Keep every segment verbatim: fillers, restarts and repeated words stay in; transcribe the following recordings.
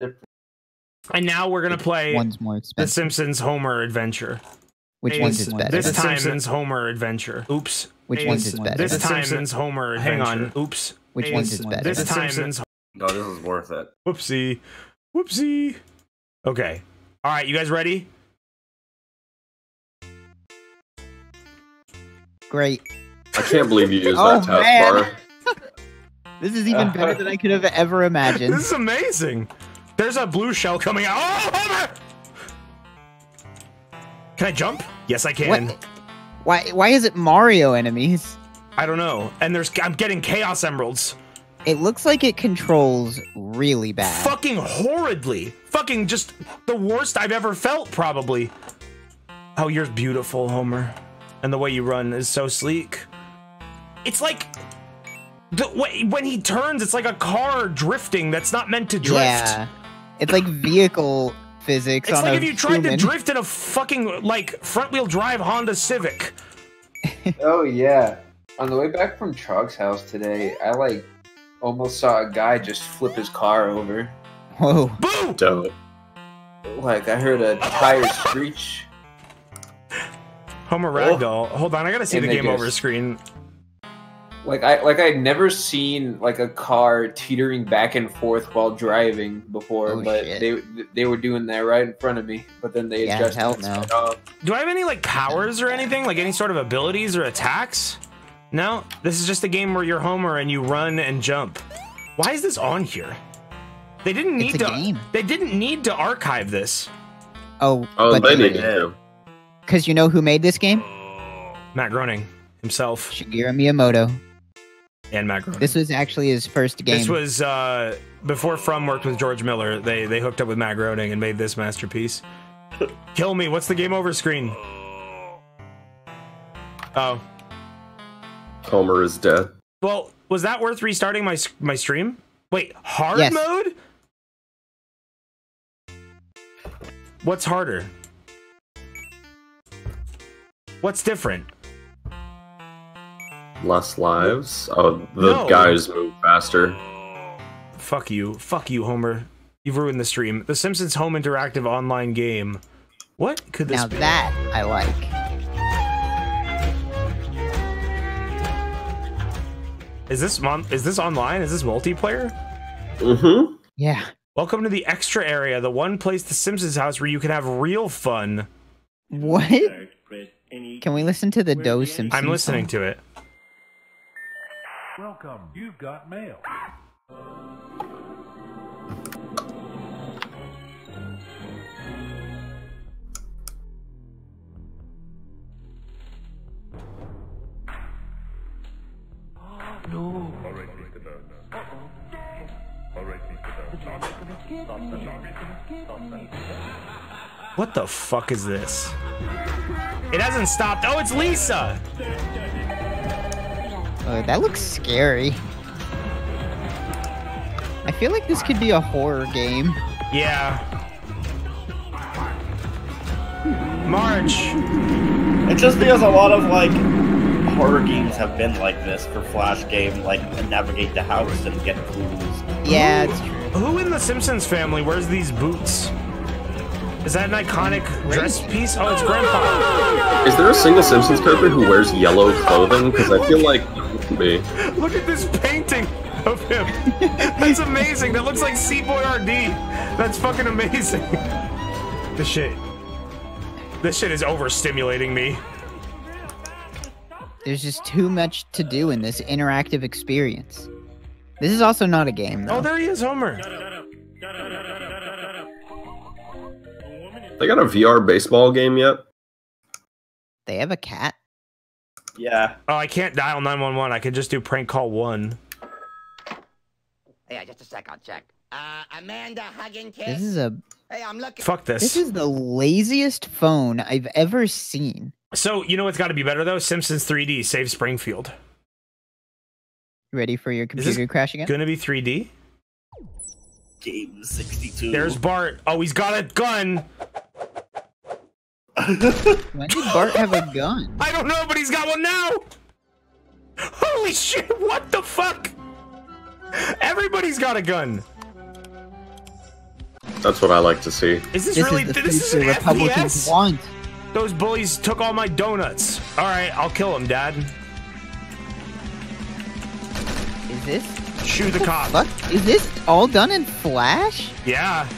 And now we're gonna play one's more The Simpsons Homer Adventure. Which is, one's is better? This Simpsons Homer Adventure. Oops. Which is, one's is better? This Simpsons Homer Adventure. Hang on. Oops. Which is, one's is better? This Simpsons. No, this is worth it. Whoopsie. Whoopsie. Okay. All right, you guys ready? Great. I can't believe you used oh, that tab bar. This is even better than I could have ever imagined. This is amazing. There's a blue shell coming out. Oh, Homer! Can I jump? Yes, I can. What? Why? Why is it Mario enemies? I don't know. And there's I'm getting Chaos Emeralds. It looks like it controls really bad. Fucking horridly. Fucking just the worst I've ever felt, probably. Oh, you're beautiful, Homer. And the way you run is so sleek. It's like the way when he turns, it's like a car drifting that's not meant to drift. Yeah. It's like vehicle physics. It's on like a if you tried human. to drift in a fucking like front-wheel drive Honda Civic. Oh yeah. On the way back from Chog's house today, I like almost saw a guy just flip his car over. Whoa. Boom! Dope. Like I heard a tire screech. Homer Ragdoll. Oh. Hold on, I gotta see and the game just, over screen. Like I like I'd never seen like a car teetering back and forth while driving before, oh, but shit. they they were doing that right in front of me. But then they yeah, adjusted. No. Do I have any like powers or anything? Like any sort of abilities or attacks? No. This is just a game where you're Homer and you run and jump. Why is this on here? They didn't need it's a to. Game. They didn't need to archive this. Oh. Oh, but they did. Yeah. Because you know who made this game? Matt Groening himself. Shigeru Miyamoto. And Matt Groening. This was actually his first game. This was uh, before From worked with George Miller. They they hooked up with Matt Groening and made this masterpiece. Kill me. What's the game over screen? Oh. Homer is dead. Well, was that worth restarting my my stream? Wait, hard yes. mode? What's harder? What's different? Less lives? Oh, the no. guys move faster. Fuck you. Fuck you, Homer. You've ruined the stream. The Simpsons Home Interactive Online Game. What could this now be? Now that I like. Is this, mon is this online? Is this multiplayer? Mm-hmm. Yeah. Welcome to the extra area, the one place the Simpsons house where you can have real fun. What? Can we listen to the Doe Simpsons? I'm listening song? to it. Welcome. You've got mail. Oh, no. All right, Mister Burner. Uh oh. All right, Mister Burner. What the fuck is this? It hasn't stopped. Oh, it's Lisa. Oh, that looks scary. I feel like this could be a horror game. Yeah. March. It's just because a lot of like horror games have been like this for Flash game, like navigate the house and get clues. Yeah, it's true. Who in the Simpsons family wears these boots? Is that an iconic dress piece? Oh, it's Grandpa. Is there a single Simpsons character who wears yellow clothing? Because I feel like it could be. Look at this painting of him. That's amazing. That looks like C-Boy R D. That's fucking amazing. This shit. This shit is overstimulating me. There's just too much to do in this interactive experience. This is also not a game, though. Oh, there he is, Homer. They got a V R baseball game yet? They have a cat? Yeah. Oh, I can't dial nine one one. I could just do prank call one. Yeah, just a sec. I'll check. Uh, Amanda Hugging Kiss. This is a... Hey, I'm looking... Fuck this. This is the laziest phone I've ever seen. So, you know what's got to be better, though? Simpsons three D. Save Springfield. Ready for your computer crash again? It's going to be three D? Game sixty-two. There's Bart. Oh, he's got a gun. Why did Bart have a gun? I don't know, but he's got one now. Holy shit, what the fuck? Everybody's got a gun. That's what I like to see. Is this, this really? Is the this is an Republicans F P S? Want. Those bullies took all my donuts. All right, I'll kill them, Dad. Is this? Shoot the cop. Fuck? Is this all done in Flash? Yeah.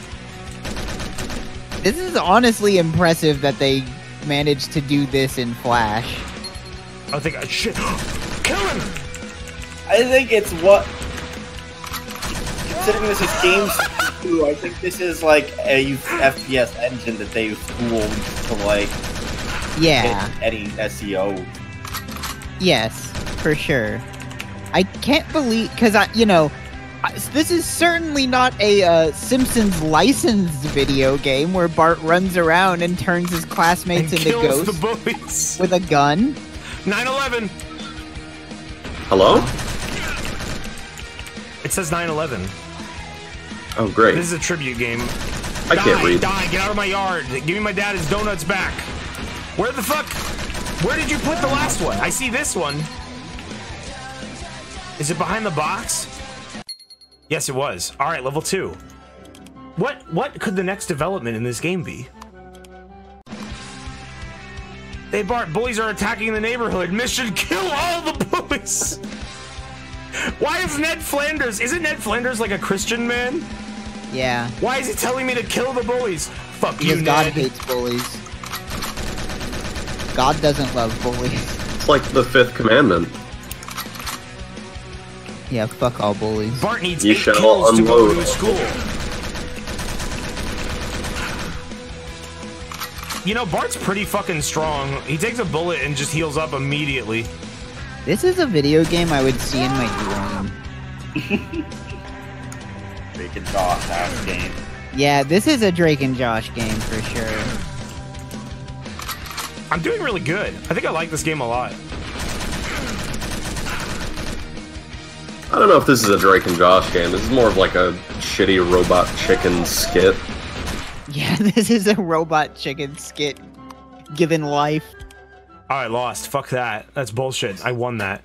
This is honestly impressive that they managed to do this in Flash. I think I should kill him. I think it's what. Considering this is games two, I think this is like a F P S engine that they've schooled to like yeah any S E O. Yes, for sure. I can't believe because I you know I, this is certainly not a uh, Simpsons licensed video game where Bart runs around and turns his classmates and into kills ghosts the bullies. With a gun. nine eleven. Hello. It says nine eleven. Oh, great. This is a tribute game. I die, can't read. Die, get out of my yard. Give me my dad's donuts back. Where the fuck? Where did you put the last one? I see this one. Is it behind the box? Yes, it was. All right, level two. What, what could the next development in this game be? Hey, Bart, bullies are attacking the neighborhood. Mission, kill all the bullies. Why is Ned Flanders? Isn't Ned Flanders like a Christian man? Yeah. Why is he telling me to kill the bullies? Fuck because you, God Ned. Hates bullies. God doesn't love bullies. It's like the fifth commandment. Yeah, fuck all bullies. Bart needs you eight shall kills unload. To go to school. You know, Bart's pretty fucking strong. He takes a bullet and just heals up immediately. This is a video game I would see in my dream. Drake and Josh ass game. Yeah, this is a Drake and Josh game for sure. I'm doing really good. I think I like this game a lot. I don't know if this is a Drake and Josh game. This is more of like a shitty Robot Chicken skit. Yeah, this is a Robot Chicken skit given life. Oh, I lost. Fuck that. That's bullshit. I won that.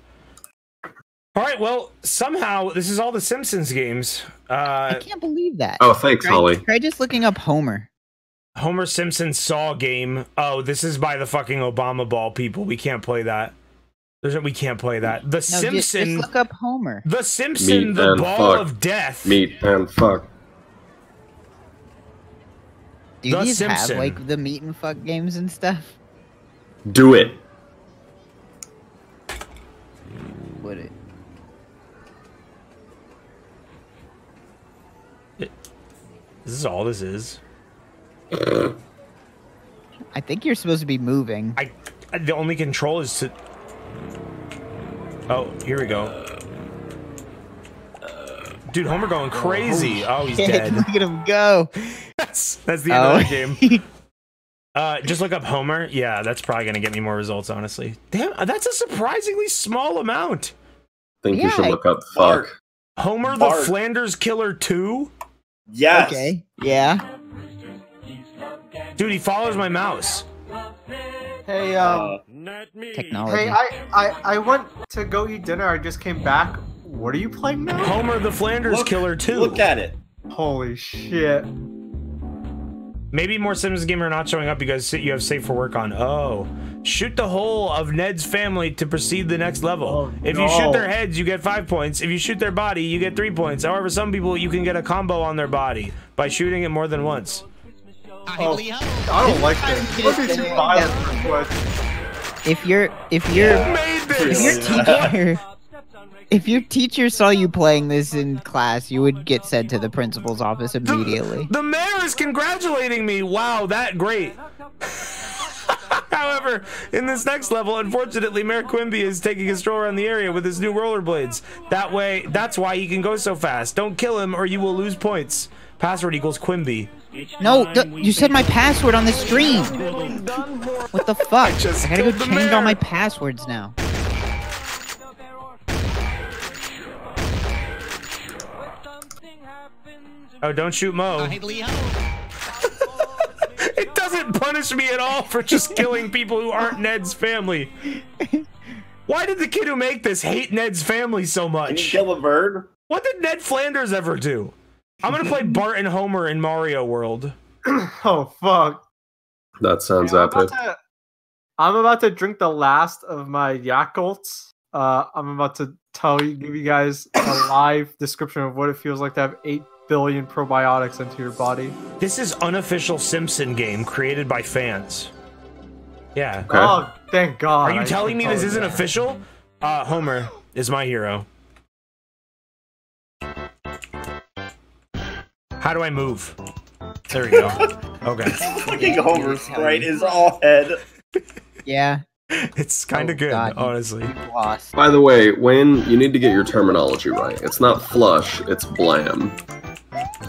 All right. Well, somehow this is all the Simpsons games. Uh, I can't believe that. Oh, thanks, try, Holly. Try just looking up Homer. Homer Simpson Saw game. Oh, this is by the fucking Obama Ball people. We can't play that. There's, we can't play that. The no, Simpson. Just, just look up Homer. The Simpson. Meat the Ball fuck. Of Death. Meat and fuck. Do the these Simpson. Have like the meat and fuck games and stuff? Do it. Would it? This is all this is. I think you're supposed to be moving. I. The only control is to. Oh, here we go. Dude, Homer going crazy. Oh, oh he's shit. Dead. Look at him go. That's that's the oh. end of the game. Uh, just look up Homer. Yeah, that's probably going to get me more results, honestly. Damn, that's a surprisingly small amount. I think yeah, you should look up Bart. Fuck. Homer Bart. The Flanders Killer two? Yes. Okay, yeah. Dude, he follows my mouse. Hey, um... Technology. Hey, I, I, I went to go eat dinner. I just came back. What are you playing now? Homer the Flanders look, Killer two. Look at it. Holy shit. Maybe more Simpsons games are not showing up because you have safe for work on. Oh, shoot the whole of Ned's family to proceed the next level. Oh, if no. you shoot their heads, you get five points. If you shoot their body, you get three points. However, some people you can get a combo on their body by shooting it more than once. Oh, I don't like this. Look at your violence. If you're, if you're, yeah. if your teacher, if your teacher saw you playing this in class, you would get sent to the principal's office immediately. The, the mayor is congratulating me. Wow, that great. However, in this next level, unfortunately, Mayor Quimby is taking a stroll around the area with his new rollerblades. That way, that's why he can go so fast. Don't kill him or you will lose points. Password equals Quimby. No, you said my password on the stream. What the fuck? I, I gotta go change mayor. all my passwords now. Oh, don't shoot Mo. It doesn't punish me at all for just killing people who aren't Ned's family. Why did the kid who made this hate Ned's family so much? Did he kill a bird? What did Ned Flanders ever do? I'm gonna play Bart and Homer in Mario World. Oh fuck! That sounds yeah, epic. I'm about, to, I'm about to drink the last of my Yakults. Uh, I'm about to tell you, give you guys a live description of what it feels like to have eight billion probiotics into your body. This is unofficial Simpson game created by fans. Yeah. Okay. Oh, thank God! Are you I telling me this isn't that. official? Uh, Homer is my hero. How do I move? There we go. Okay. Fucking Homer sprite is all head. Yeah. It's kind of oh, good, God, honestly. Lost. By the way, Wayne, you need to get your terminology right. It's not flush, it's blam.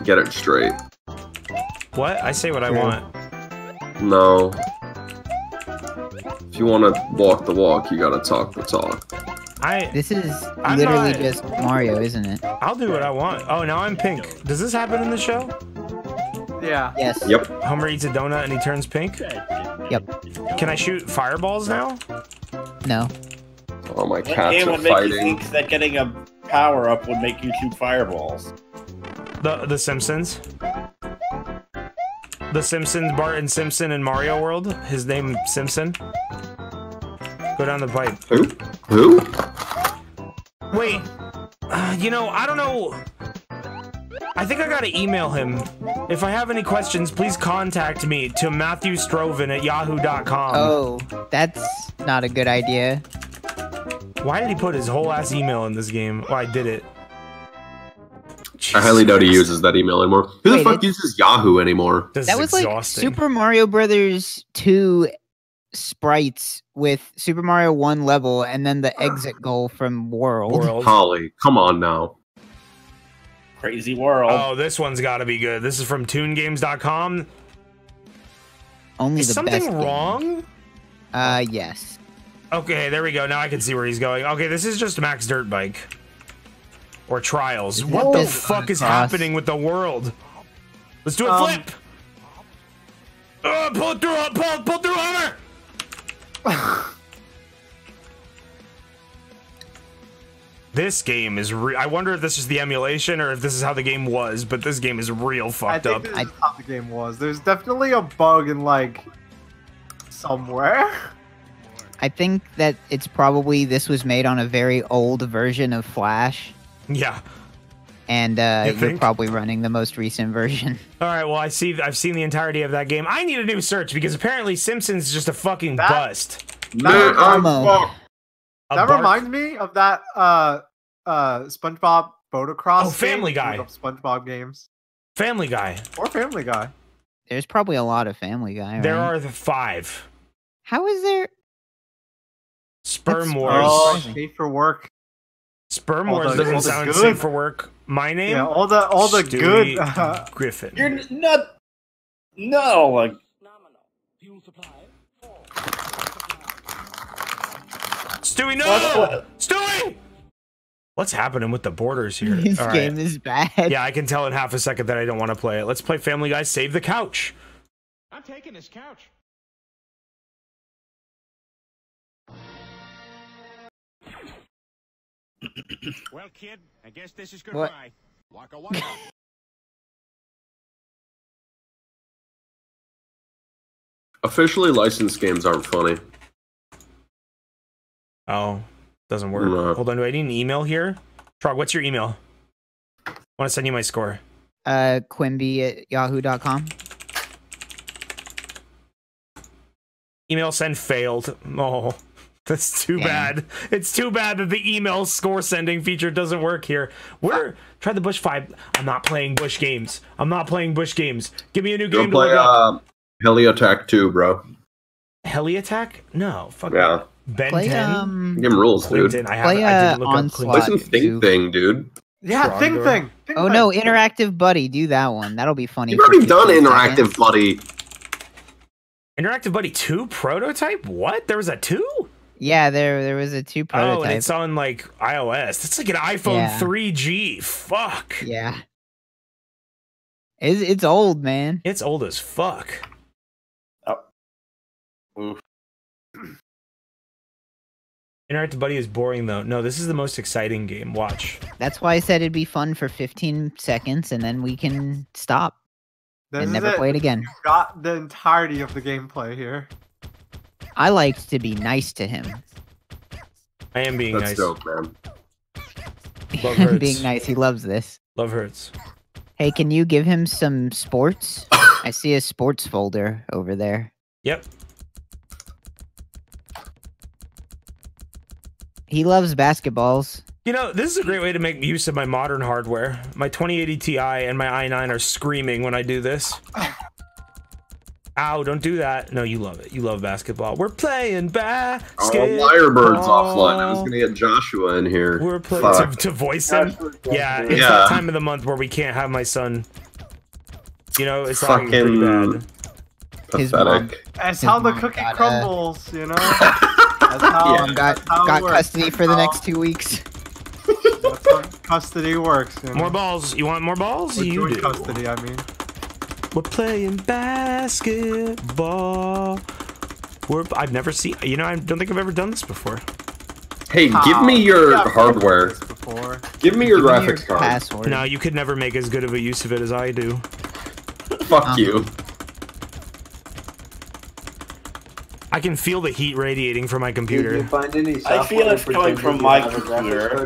Get it straight. What? I say what I want. No. If you want to walk the walk, you gotta talk the talk. I, this is I'm literally not, just Mario, isn't it? I'll do what I want. Oh, now I'm pink. Does this happen in the show? Yeah. Yes. Yep. Homer eats a donut and he turns pink? Yep. Can I shoot fireballs now? No. Oh, my cats are fighting. What game would make you think that getting a power-up would make you shoot fireballs? The, the Simpsons? The Simpsons, Bart and Simpson in Mario World? His name, Simpson? Go down the pipe. Who? Who? Wait. Uh, you know, I don't know. I think I gotta email him. If I have any questions, please contact me to Matthew Stroven at yahoo dot com. Oh, that's not a good idea. Why did he put his whole ass email in this game? Oh, I did it. Jesus. I highly doubt he uses that email anymore. Who Wait, the fuck it's... uses Yahoo anymore? This that was exhausting. Like Super Mario Brothers two sprites with Super Mario one level and then the exit goal from World. World. Holly, come on now. Crazy World. Oh, this one's got to be good. This is from Toon Games dot com. Only is the something best wrong? Uh, yes. Okay, there we go. Now I can see where he's going. Okay, this is just Max Dirt Bike or Trials. What oh, the fuck is cross. happening with the world? Let's do a um, flip. Uh, pull through, pull, pull through, Homer. This game is real. I wonder if this is the emulation or if this is how the game was, but this game is real fucked I think up. This is how the game was. There's definitely a bug in like somewhere. I think that it's probably this was made on a very old version of Flash. Yeah. And uh, you you're probably running the most recent version. All right. Well, I see. I've seen the entirety of that game. I need a new search because apparently Simpsons is just a fucking that, bust. That, that, that reminds me of that uh, uh, SpongeBob Photocross. Oh, Family Guy. SpongeBob games. Family Guy. Or Family Guy. There's probably a lot of Family Guy. Right? There are the five. How is there? Sperm Wars. Oh, safe for work. Sperm Wars doesn't sound safe for work. My name? Yeah, all the all the Stewie good uh, Griffin. You're not No like Stewie no what? Stewie What's happening with the borders here? This all game right. is bad. Yeah, I can tell in half a second that I don't want to play it. Let's play Family Guy Save the Couch. I'm taking this couch. Well, kid, I guess this is goodbye. Waka waka. Officially licensed games aren't funny. Oh, doesn't work. No. Hold on, do I need an email here? Trog, what's your email? I want to send you my score. Uh, Quimby at yahoo dot com. Email send failed. Oh. That's too Dang. bad. It's too bad that the email score sending feature doesn't work here. We're try the Bush five. I'm not playing Bush games. I'm not playing Bush games. Give me a new Go game. Play, to look uh, up. Heliotac two, bro. Heliotac? No. Fuck yeah. Ben play, ten. Um, Give him rules, dude. Play, I have, play uh, I didn't look Onslaught. Up. Play some Think Thing, dude. Yeah, Strong Think door. Thing. Think oh no, Interactive Buddy. Do that one. That'll be funny. You've already done Interactive seconds. Buddy. Interactive Buddy two prototype? What? There was a two? Yeah, there there was a two prototype. Oh, and it's on like iOS. That's like an iPhone yeah. three G. Fuck. Yeah. It's it's old, man. It's old as fuck. Oh. Oof. Internet to Buddy is boring though. No, this is the most exciting game. Watch. That's why I said it'd be fun for fifteen seconds and then we can stop this and never it. play it again. You got the entirety of the gameplay here. I liked to be nice to him. I am being That's nice. That's dope, man. Love hurts. Being nice. He loves this. Love hurts. Hey, can you give him some sports? I see a sports folder over there. Yep. He loves basketballs. You know, this is a great way to make use of my modern hardware. My twenty eighty Ti and my i nine are screaming when I do this. Ow, don't do that. No, you love it. You love basketball. We're playing basketball. Oh, Firebird's offline. I was going to get Joshua in here. We're playing to, to voice him. Yeah, it's yeah. that time of the month where we can't have my son. You know, it's fucking pretty bad. Pathetic. That's how the cookie crumbles, you know? That's how, yeah. that's got, how got custody that's for how, the next two weeks. That's how custody works. You know? More balls. You want more balls? We're you do. Custody, I mean. We're playing basketball. We're, I've never seen... You know, I don't think I've ever done this before. Hey, oh, give me your hardware. Give me your give graphics me your card. Card. No, you could never make as good of a use of it as I do. Fuck um. you. I can feel the heat radiating from my computer. Did you find any I feel it's coming from my computer.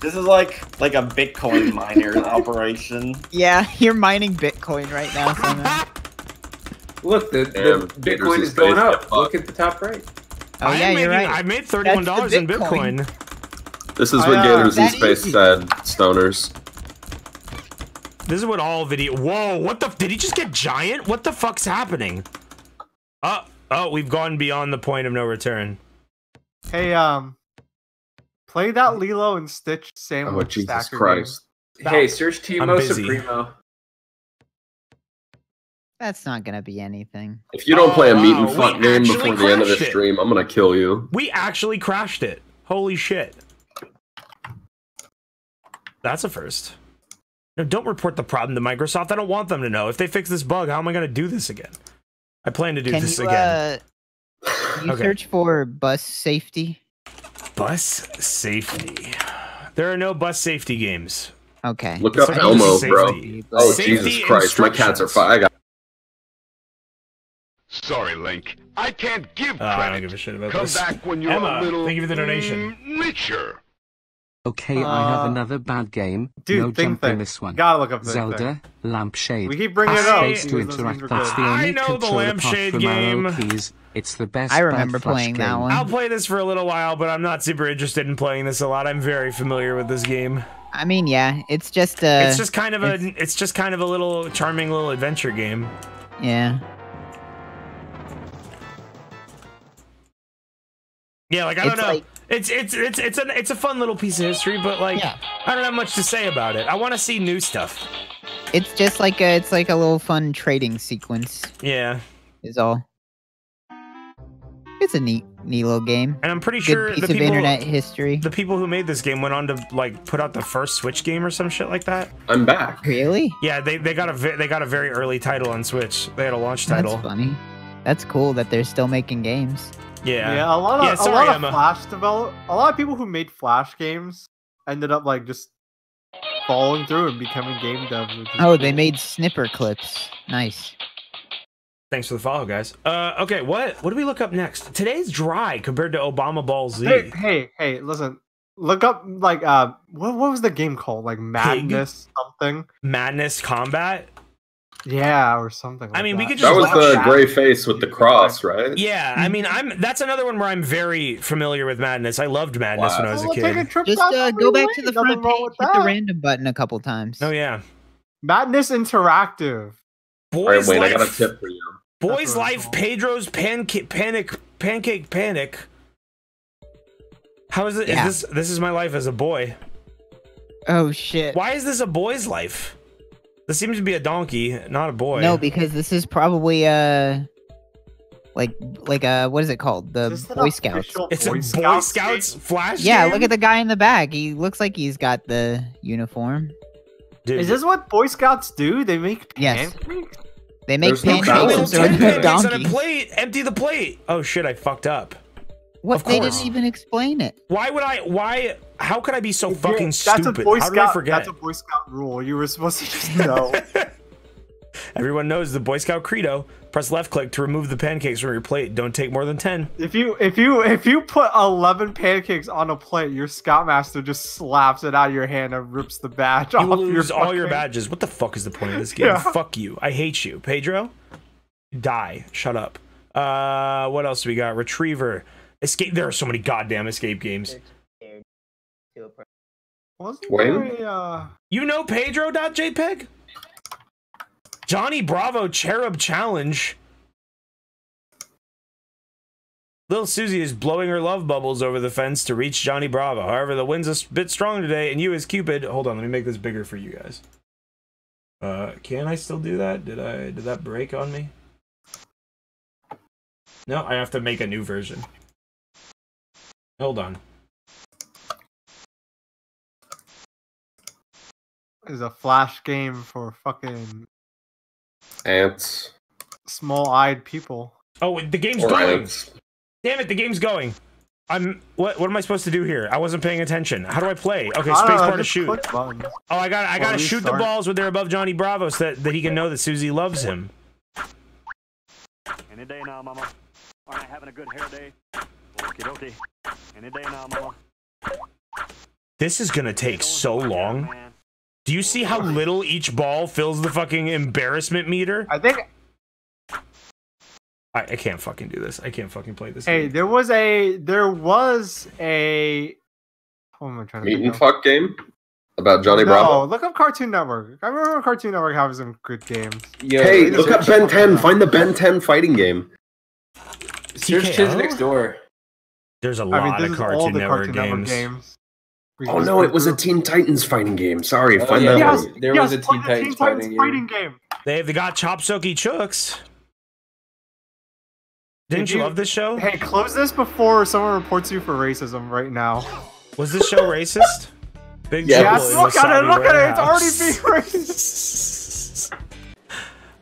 This is like like a Bitcoin miner operation. Yeah, you're mining Bitcoin right now. Look, the, the Bitcoin is going up. Look at the top right. Oh yeah, you're right. I made thirty-one dollars in Bitcoin. This is what Gators in Space said, stoners. This is what all video. Whoa! What the? Did he just get giant? What the fuck's happening? Uh. Oh, we've gone beyond the point of no return. Hey, um, play that Lilo and Stitch sandwich. Oh, Jesus Christ! Game. Hey, search Teemo Supremo. That's not gonna be anything. If you don't oh, play a meat and oh, fuck game before the end of the stream, I'm gonna kill you. We actually crashed it. Holy shit! That's a first. No, don't report the problem to Microsoft. I don't want them to know. If they fix this bug, how am I gonna do this again? I plan to do can this you, again. Uh, can you okay. search for bus safety? Bus safety. There are no bus safety games. Okay. Look up Elmo, bro. Safety. Oh, safety Jesus Christ. My cats are fine. I got Sorry, Link. I can't give uh, credit. I don't give a shit about Come this. Come back when you're Emma, a little... thank you for the donation. Richer. Okay, uh, I have another bad game. Dude, no jump in this one. Gotta look up Zelda, thing. Lampshade. We keep bringing it up. To interact. That's the only I know the Lampshade game. It's the best. I remember playing that one. I'll play this for a little while, but I'm not super interested in playing this a lot. I'm very familiar with this game. I mean, yeah, it's just a. It's just kind of a. It's, it's just kind of a little charming little adventure game. Yeah. Yeah, like I don't it's know. Like, It's it's it's it's a it's a fun little piece of history, but like yeah. I don't have much to say about it. I want to see new stuff. It's just like a it's like a little fun trading sequence. Yeah, is all. It's a neat neat little game. And I'm pretty Good sure piece the people of internet history. The people who made this game went on to like put out the first Switch game or some shit like that. I'm back. Really? Yeah, they they got a they got a very early title on Switch. They had a launch title. That's funny. That's cool that they're still making games. Yeah. Yeah, a lot of yeah, sorry, a lot of Emma. Flash develop a lot of people who made Flash games ended up like just following through and becoming game devs. Oh, cool. They made snipper clips. Nice. Thanks for the follow, guys. Uh okay, what what do we look up next? Today's dry compared to Obama Ball Z. Hey, hey, hey, listen. Look up like uh what what was the game called? Like Madness Pig? something? Madness Combat? Yeah, or something like I mean, that. we could just That was the that. gray face with the cross, right? Yeah, I mean, I'm that's another one where I'm very familiar with Madness. I loved Madness wow. when I was well, a kid. A just uh, go back way. to the front page, hit that. the random button a couple times. Oh, yeah. Madness Interactive. Boys right, wait, Life, I got a tip for you. Boys Life, Pedro's Pancake, Panic, Pancake, Panic. How is it? Yeah. Is this, this is my life as a boy. Oh, shit. Why is this a boy's life? This seems to be a donkey, not a boy. No, because this is probably a uh, like like a what is it called? The Boy Scouts. It's a Boy Scouts flash. Yeah, look at the guy in the back. He looks like he's got the uniform. Dude. Is this what Boy Scouts do? They make pancakes? Yes. They make pancakes on a plate. Empty the plate. Oh shit! I fucked up. What? Of they course. Didn't even explain it. Why would I? Why? How could I be so fucking that's stupid? A Boy Scout, how did I forget? That's a Boy Scout rule. You were supposed to just know. Everyone knows the Boy Scout credo. Press left click to remove the pancakes from your plate. Don't take more than ten. If you if you if you put eleven pancakes on a plate, your Scoutmaster just slaps it out of your hand and rips the badge you off. You lose your all your badges. What the fuck is the point of this game? Yeah. Fuck you. I hate you, Pedro. Die. Shut up. Uh, what else do we got? Retriever. Escape. There are so many goddamn escape games. Wasn't there a, uh... You know Pedro.jpg? Johnny Bravo Cherub Challenge. Little Susie is blowing her love bubbles over the fence to reach Johnny Bravo. However, the wind's a bit strong today, and you as Cupid. Hold on, let me make this bigger for you guys. Uh, can I still do that? Did I? Did that break on me? No, I have to make a new version. Hold on. This is a flash game for fucking ants. Small-eyed people. Oh, the game's or going. Ants. Damn it, the game's going. I'm. What? What am I supposed to do here? I wasn't paying attention. How do I play? Okay, spacebar to shoot. Oh, I got. I got to shoot the balls when they're above Johnny Bravo, so that that he can know that Susie loves him. Any day now, Mama. Aren't I having a good hair day? Okie dokie. Any day now, Mama. This is gonna take so long. Do you see how little each ball fills the fucking embarrassment meter? I think I, I can't fucking do this. I can't fucking play this. Hey, game. there was a there was a what am I trying to meet and fuck game about Johnny no, Bravo. Look up Cartoon Network. I remember Cartoon Network having some good games. Yeah, hey, look up Ben ten. Find the Ben ten fighting game. Search Kids Next Door. There's a lot I mean, of Cartoon Network Cartoon games. Network games. Oh no! It was a Teen Titans fighting game. Sorry, oh, find yeah, that yes, one. There yes, was a Teen Titans, Teen Titans fighting, fighting game. game. They have got Chop Soaky Chooks. Didn't Did you love this show? Hey, close this before someone reports you for racism right now. Was this show racist? Big yes. yes. Look at it! Look at it! It's already being racist.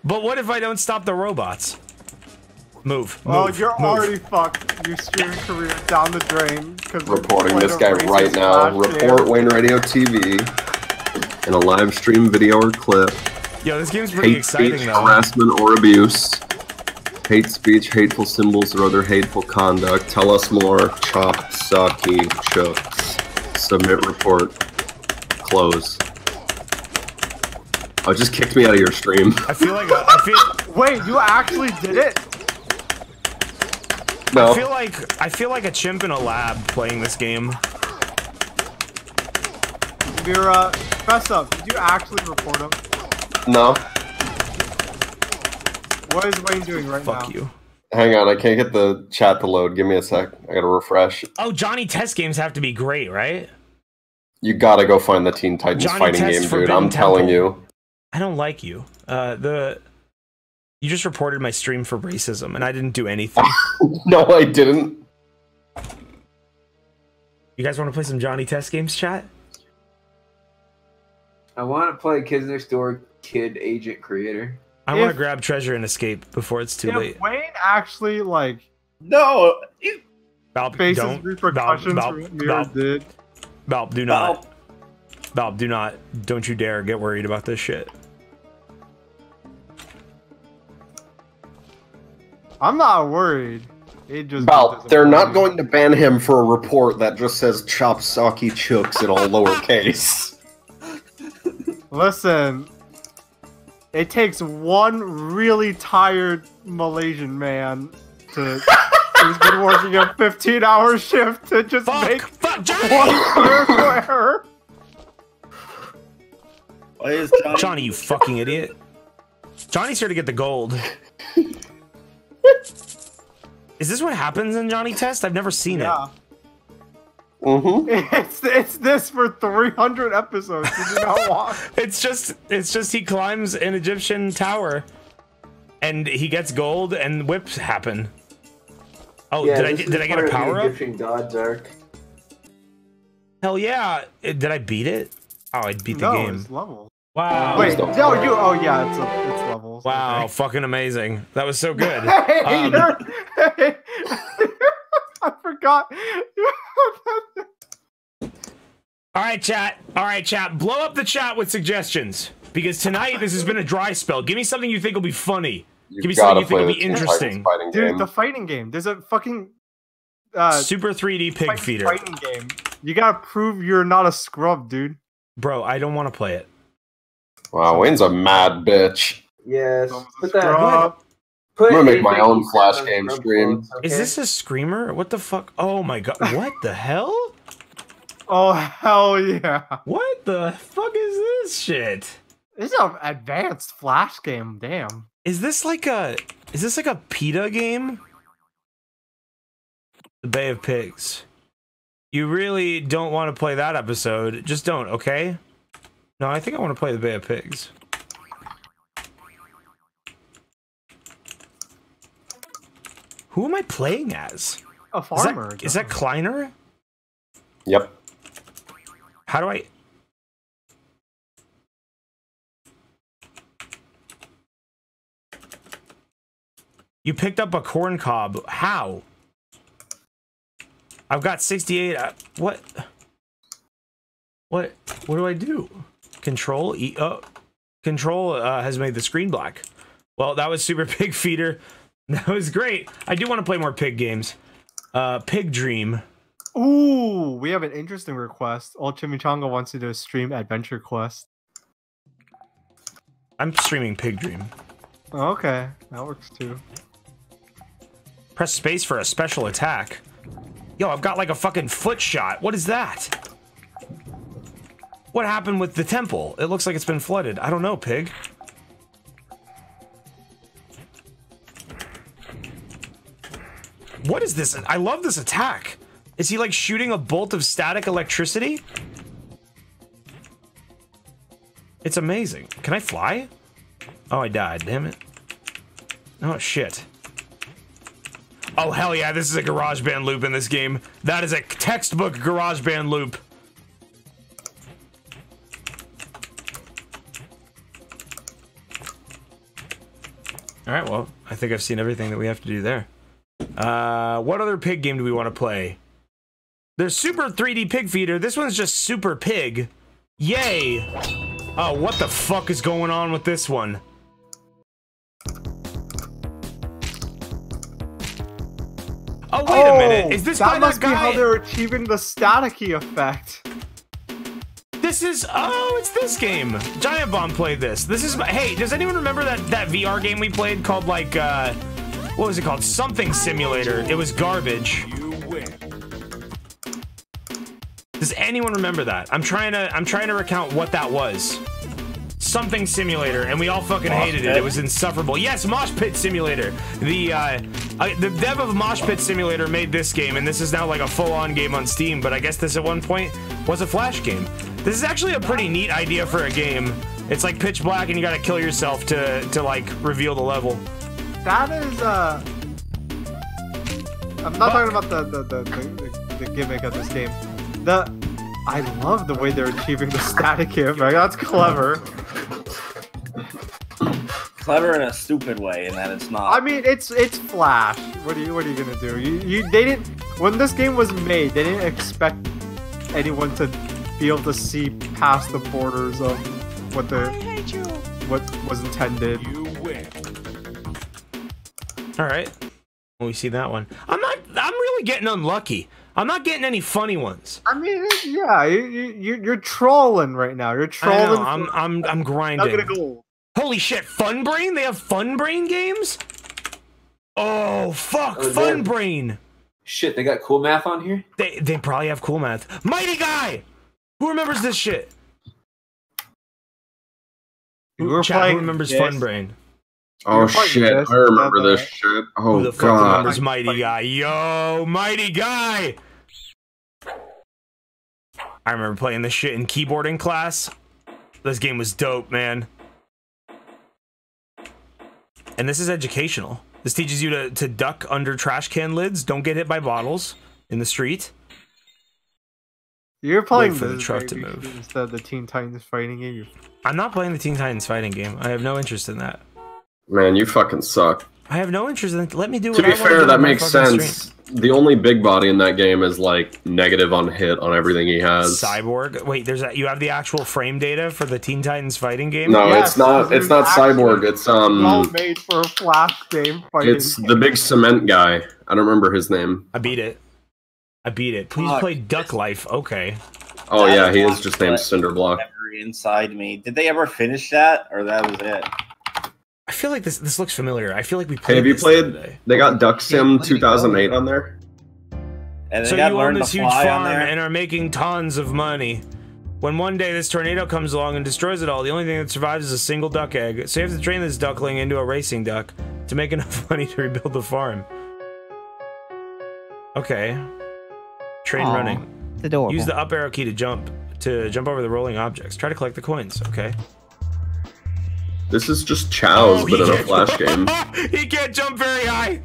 But what if I don't stop the robots? Move, move. Oh, you're move. already fucked. Your streaming career down the drain. Reporting this guy right now. Report Wayne Radio T V in a live stream video or clip. Yo, this game's pretty hate exciting, speech, though. Harassment or abuse. Hate speech, hateful symbols, or other hateful conduct. Tell us more. Chop, sucky, chooks. Submit report. Close. Oh, it just kicked me out of your stream. I feel like. I feel. Wait, you actually did it? No. I feel like I feel like a chimp in a lab playing this game. Vera, fess up. Did you actually report him? No. What is Wayne doing right Fuck now? Fuck you. Hang on, I can't get the chat to load. Give me a sec. I gotta refresh. Oh, Johnny Test games have to be great, right? You gotta go find the Teen Titans Johnny fighting Test game, dude. I'm telling you. I don't like you. Uh, the. You just reported my stream for racism, and I didn't do anything. No, I didn't. You guys want to play some Johnny Test games, chat? I want to play Kids Next Door, Kid Agent Creator. I if, want to grab treasure and escape before it's too if late. Wayne actually, like... No! Balp, faces don't. repercussions Balp, Balp, Balp, did. Balp, do not. Balp. Balp, do not. Don't you dare get worried about this shit. I'm not worried. It just Balp, they're not going to ban him for a report that just says Chop Socky Chooks in all lowercase. Listen, it takes one really tired Malaysian man to who's been working a fifteen hour shift to just fuck, make fuck, Johnny! One clear error. Why is Johnny? Johnny, you fucking idiot. Johnny's here to get the gold. Is this what happens in Johnny Test? I've never seen yeah. it. Mm-hmm. It's it's this for three hundred episodes. Did you not watch? It's just it's just he climbs an Egyptian tower, and he gets gold, and whips happen. Oh, yeah, did I did I get a power up? Egyptian gods arc. Hell yeah! Did I beat it? Oh, I beat the no, game. It's level. Wow. Wait, no, you, oh yeah, it's, a, it's levels. Wow, okay. Fucking amazing. That was so good. Hey, um, I forgot forgot. All right, chat. All right, chat. Blow up the chat with suggestions, because tonight this has been a dry spell. Give me something you think will be funny. You've Give me something you think will be interesting. Dude, game. the fighting game. There's a fucking uh, Super three D Pig Feeder fighting game. You gotta prove you're not a scrub, dude. Bro, I don't want to play it. Wow, Wayne's a mad bitch. Yes. Put that up. I'm gonna make my own Flash game stream. Okay. Is this a screamer? What the fuck? Oh my god! What the hell? Oh hell yeah! What the fuck is this shit? This is an advanced Flash game. Damn. Is this like a? Is this like a PETA game? The Bay of Pigs. You really don't want to play that episode. Just don't, okay? No, I think I want to play the Bay of Pigs. Who am I playing as? A farmer. Is that, is that Kleiner? Yep. How do I... You picked up a corn cob. How? I've got sixty-eight. I, what? What? What do I do? Control E. Oh, Control uh, has made the screen black. Well, that was Super Pig Feeder. That was great. I do want to play more pig games. Uh, Pig Dream. Ooh, we have an interesting request. Old Chimichanga wants you to stream Adventure Quest. I'm streaming Pig Dream. Okay, that works too. Press space for a special attack. Yo, I've got like a fucking foot shot. What is that? What happened with the temple? It looks like it's been flooded. I don't know, pig. What is this? I love this attack. Is he like shooting a bolt of static electricity? It's amazing. Can I fly? Oh, I died. Damn it. Oh, shit. Oh, hell yeah. This is a GarageBand loop in this game. That is a textbook GarageBand loop. All right. Well, I think I've seen everything that we have to do there. Uh, what other pig game do we want to play? There's Super three D Pig Feeder. This one's just Super Pig. Yay! Oh, what the fuck is going on with this one? Oh, wait oh, a minute. Is this that must be how they're achieving the staticky effect. This is... Oh, it's this game. Giant Bomb played this. This is... Hey, does anyone remember that, that V R game we played called, like, uh... what was it called? Something Simulator. It was garbage. You win. Does anyone remember that? I'm trying to I'm trying to recount what that was. Something Simulator, and we all fucking Mosh hated pit. it. It was insufferable. Yes, Mosh Pit Simulator. The uh, I, the dev of Mosh Pit Simulator made this game, and this is now like a full-on game on Steam. But I guess this at one point was a Flash game. This is actually a pretty neat idea for a game. It's like pitch black, and you gotta kill yourself to to like reveal the level. That is, uh... I'm not talking about the the, the, the the gimmick of this game. The... I love the way they're achieving the static here. That's clever. Clever in a stupid way, in that it's not... I mean, it's it's Flash. What are you What are you gonna do? You you they didn't... When this game was made, they didn't expect anyone to be able to see past the borders of what the... I hate you. What was intended. You win. All right, well, we see that one. I'm not. I'm really getting unlucky. I'm not getting any funny ones. I mean, yeah, you, you, you're trolling right now. You're trolling. I know, I'm. I'm. I'm grinding. Not gonna go. Holy shit! Fun Brain. They have Fun Brain games. Oh fuck! Oh, Fun Brain. Shit, they got Cool Math on here. They they probably have Cool Math. Mighty Guy. Who remembers this shit? We were Chat, playing, who remembers yes. Fun Brain? Oh shit, I remember this shit. Oh Who the fuck god. remembers Mighty Guy? Yo, Mighty Guy! I remember playing this shit in keyboarding class. This game was dope, man. And this is educational. This teaches you to, to duck under trash can lids. Don't get hit by bottles in the street. You're playing for the truck to move. Instead of the Teen Titans fighting game. I'm not playing the Teen Titans fighting game. I have no interest in that. Man, you fucking suck. I have no interest in it. Let me do what I want to do. To be fair, that makes sense. Stream. The only big body in that game is like negative on hit on everything he has. Cyborg. Wait, there's a, you have the actual frame data for the Teen Titans fighting game? No, yes, it's not. It's not Cyborg. It's um. All made for a flash game. It's game. The big cement guy. I don't remember his name. I beat it. I beat it. Please oh, play Duck Life. Okay. Oh that yeah, he is just named Cinderblock. Inside me. Did they ever finish that, or that was it? I feel like this this looks familiar. I feel like we played. Hey, have you played? The they got Duck Sim two thousand eight on there. And they so got you own this huge farm and are making tons of money. When one day this tornado comes along and destroys it all, the only thing that survives is a single duck egg. So you have to train this duckling into a racing duck to make enough money to rebuild the farm. Okay. Train Aww, running. It's adorable. Use the up arrow key to jump to jump over the rolling objects. Try to collect the coins. Okay. This is just Chow's, oh, but in a flash game. He can't jump very high.